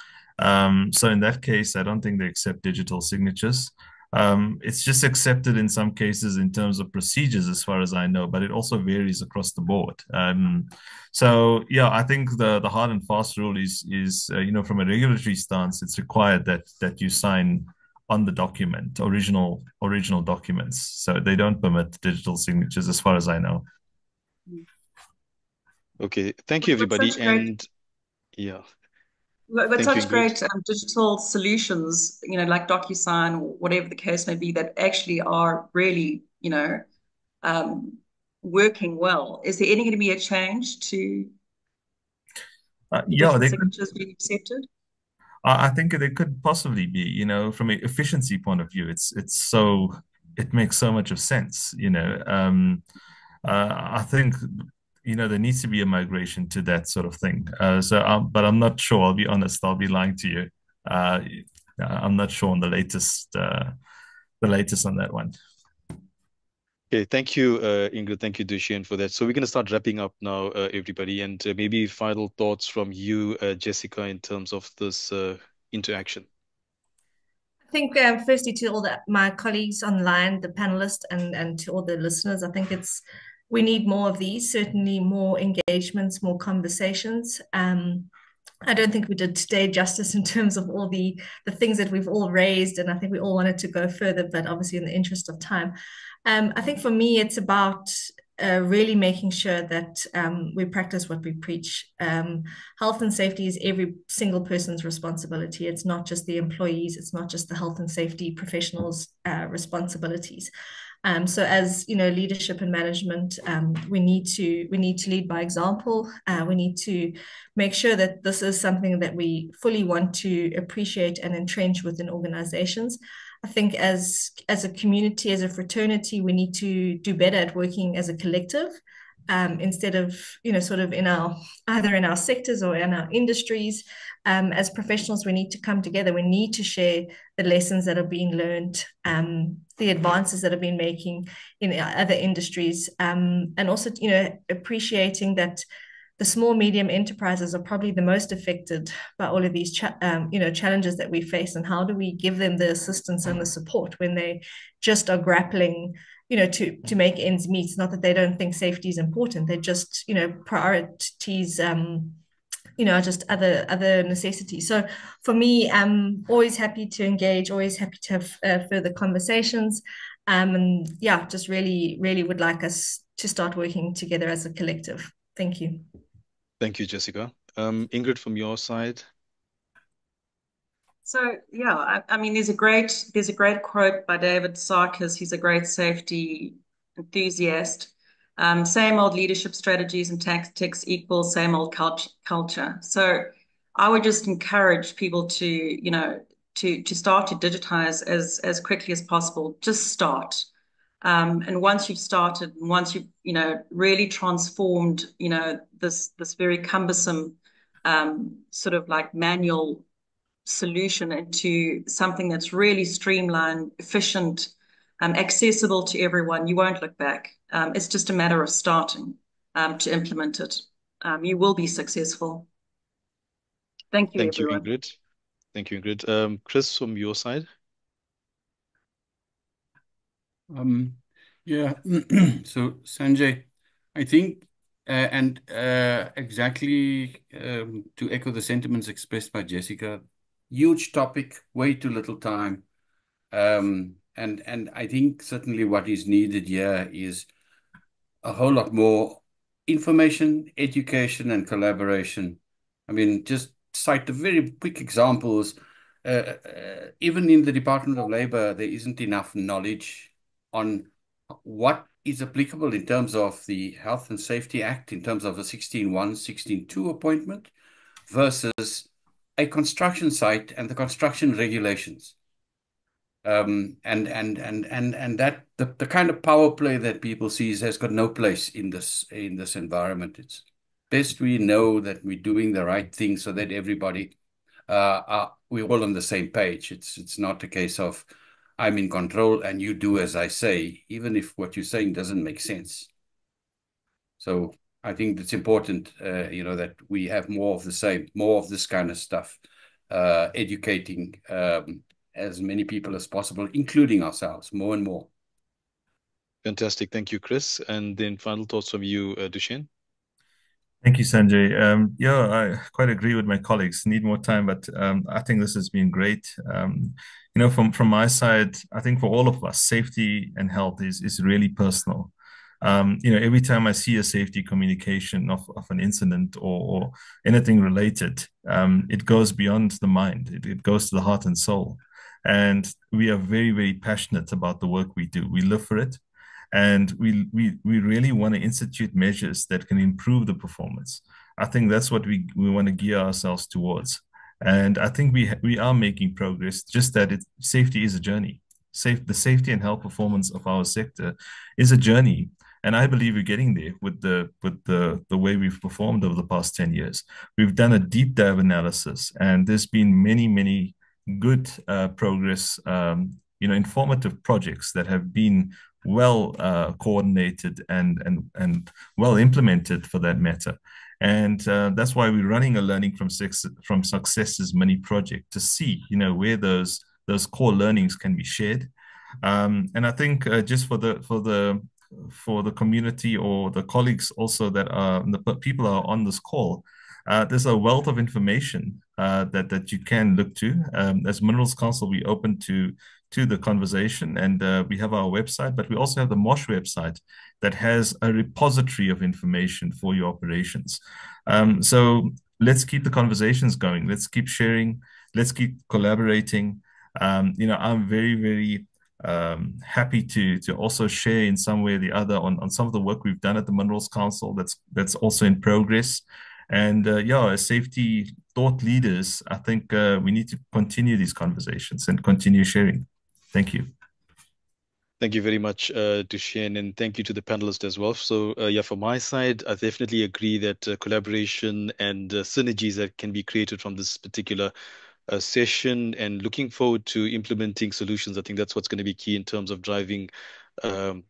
Um, so in that case, I don't think they accept digital signatures. Um, it's just accepted in some cases in terms of procedures, as far as I know, but it also varies across the board. Um, so, yeah, I think the the hard and fast rule is is uh, you know, from a regulatory stance, it's required that that you sign on the document, original original documents. So they don't permit digital signatures, as far as I know. Okay, thank you, everybody, and yeah. With such great um, digital solutions, you know, like DocuSign or whatever the case may be, that actually are really, you know, um, working well. Is there any going to be a change to uh, yeah, they signatures could, being accepted? I think they could possibly be, you know, from an efficiency point of view, it's it's so it makes so much of sense, you know. Um, uh, I think. You know, there needs to be a migration to that sort of thing. Uh, so, um, but I'm not sure. I'll be honest. I'll be lying to you. Uh, I'm not sure on the latest, uh, the latest on that one. Okay, thank you, uh, Ingrid. Thank you, Duchenne, for that. So we're going to start wrapping up now, uh, everybody, and uh, maybe final thoughts from you, uh, Jessica, in terms of this uh, interaction. I think um, firstly to all the, my colleagues online, the panelists, and and to all the listeners, I think it's. We need more of these, certainly more engagements, more conversations. Um, I don't think we did today justice in terms of all the, the things that we've all raised, and I think we all wanted to go further, but obviously in the interest of time. Um, I think for me, it's about uh, really making sure that um, we practice what we preach. Um, health and safety is every single person's responsibility. It's not just the employees, it's not just the health and safety professionals' uh, responsibilities. Um, so as, you know, leadership and management, um, we need to we need to lead by example. Uh, we need to make sure that this is something that we fully want to appreciate and entrench within organizations. I think as, as a community, as a fraternity, we need to do better at working as a collective um, instead of, you know, sort of in our, either in our sectors or in our industries. Um, as professionals, we need to come together. We need to share the lessons that are being learned, um, the advances that have been making in other industries, um, and also, you know, appreciating that the small, medium enterprises are probably the most affected by all of these, cha um, you know, challenges that we face. And how do we give them the assistance and the support when they just are grappling, you know, to to make ends meet? It's not that they don't think safety is important; they just, you know, prioritize. Um, you know, just other other necessities. So for me, I'm always happy to engage, always happy to have uh, further conversations. Um, and yeah, just really, really would like us to start working together as a collective. Thank you. Thank you, Jessica. Um, Ingrid, from your side. So, yeah, I, I mean, there's a great, there's a great quote by David Sarkis. He's a great safety enthusiast. Um, same old leadership strategies and tactics equals same old cult culture. So I would just encourage people to, you know, to, to start to digitize as, as quickly as possible. Just start. Um, and once you've started, once you've, you know, really transformed, you know, this, this very cumbersome um, sort of like manual solution into something that's really streamlined, efficient, Um, accessible to everyone, you won't look back. Um, it's just a matter of starting um, to implement it. Um, you will be successful. Thank you, Thank everyone. you, Ingrid. Thank you, Ingrid. Um, Chris, from your side? Um, yeah, so Sanjay, I think, uh, and uh, exactly um, to echo the sentiments expressed by Jessica, huge topic, way too little time. Um, And, and I think certainly what is needed here is a whole lot more information, education, and collaboration. I mean, just cite the very quick examples. Uh, uh, even in the Department of Labor, there isn't enough knowledge on what is applicable in terms of the Health and Safety Act, in terms of a sixteen one, sixteen two appointment versus a construction site and the construction regulations. Um, and, and, and, and, and that the, the kind of power play that people see has got no place in this, in this environment. It's best we know that we're doing the right thing so that everybody, uh, are, we're all on the same page. It's, it's not a case of I'm in control and you do as I say, even if what you're saying doesn't make sense. So I think it's important, uh, you know, that we have more of the same, more of this kind of stuff, uh, educating, um, as many people as possible, including ourselves, more and more. Fantastic. Thank you, Chris. And then final thoughts from you, uh, Duchenne. Thank you, Sanjay. Um, yeah, I quite agree with my colleagues. Need more time, but um, I think this has been great. Um, you know, from, from my side, I think for all of us, safety and health is, is really personal. Um, you know, every time I see a safety communication of, of an incident or, or anything related, um, it goes beyond the mind. It, it goes to the heart and soul. And we are very, very passionate about the work we do. We live for it. And we, we, we really want to institute measures that can improve the performance. I think that's what we, we want to gear ourselves towards. And I think we, we are making progress, just that it, safety is a journey. Safe, the safety and health performance of our sector is a journey. And I believe we're getting there with the with the, the way we've performed over the past ten years. We've done a deep dive analysis, and there's been many, many good uh, progress, um, you know, informative projects that have been well uh, coordinated and, and, and well implemented for that matter. And uh, that's why we're running a Learning from, Six, from Successes mini project to see, you know, where those, those core learnings can be shared. Um, and I think uh, just for the, for the, for the community or the colleagues also that are the people are on this call, Uh, there's a wealth of information uh, that that you can look to. Um, as Minerals Council, we open to to the conversation, and uh, we have our website, but we also have the MOSH website that has a repository of information for your operations. Um, so let's keep the conversations going. Let's keep sharing. Let's keep collaborating. Um, you know, I'm very, very um, happy to to also share in some way or the other on on some of the work we've done at the Minerals Council. That's that's also in progress. And uh, yeah, as safety thought leaders, I think uh, we need to continue these conversations and continue sharing. Thank you. Thank you very much, uh, Duchenne, and thank you to the panelists as well. So uh, yeah, from my side, I definitely agree that uh, collaboration and uh, synergies that can be created from this particular uh, session, and looking forward to implementing solutions. I think that's what's going to be key in terms of driving um,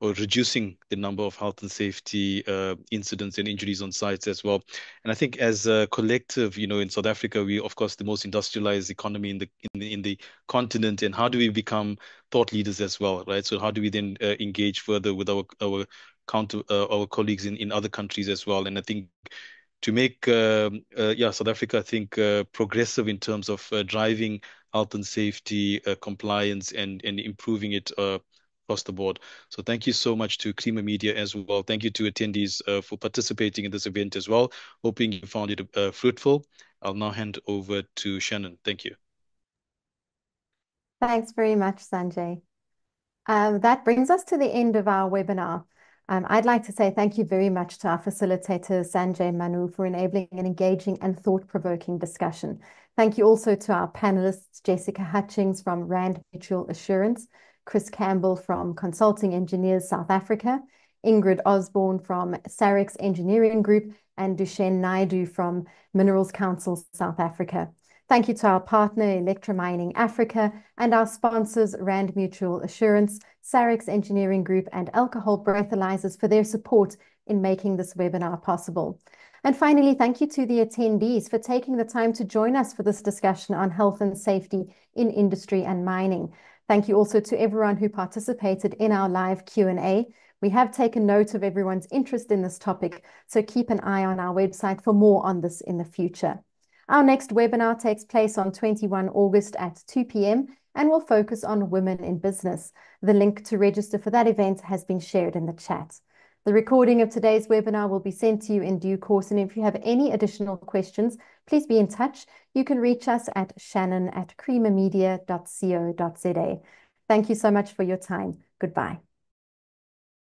or reducing the number of health and safety uh, incidents and injuries on sites as well. And I think as a collective, you know, in South Africa, we, of course, the most industrialized economy in the, in the, in the continent. And how do we become thought leaders as well, right? So how do we then uh, engage further with our, our, counter, uh, our colleagues in, in other countries as well? And I think to make, uh, uh, yeah, South Africa, I think, uh, progressive in terms of uh, driving health and safety uh, compliance and, and improving it uh, across the board. So thank you so much to Klima Media as well. Thank you to attendees uh, for participating in this event as well. Hoping you found it uh, fruitful. I'll now hand over to Shannon. Thank you. Thanks very much, Sanjay. Um, that brings us to the end of our webinar. Um, I'd like to say thank you very much to our facilitator, Sanjay Manuel, for enabling an engaging and thought-provoking discussion. Thank you also to our panelists, Jessica Hutchings from Rand Mutual Assurance, Chris Campbell from Consulting Engineers South Africa, Ingrid Osborne from Sarex Engineering Group, and Duchenne Naidu from Minerals Council South Africa. Thank you to our partner, Electra Mining Africa, and our sponsors, Rand Mutual Assurance, Sarex Engineering Group, and Alcohol Breathalyzers for their support in making this webinar possible. And finally, thank you to the attendees for taking the time to join us for this discussion on health and safety in industry and mining. Thank you also to everyone who participated in our live Q and A. We have taken note of everyone's interest in this topic, so keep an eye on our website for more on this in the future. Our next webinar takes place on twenty-first of August at two p m and will focus on women in business. The link to register for that event has been shared in the chat. The recording of today's webinar will be sent to you in due course, and if you have any additional questions, please be in touch. You can reach us at shannon at creamer media dot co dot za. Thank you so much for your time. Goodbye.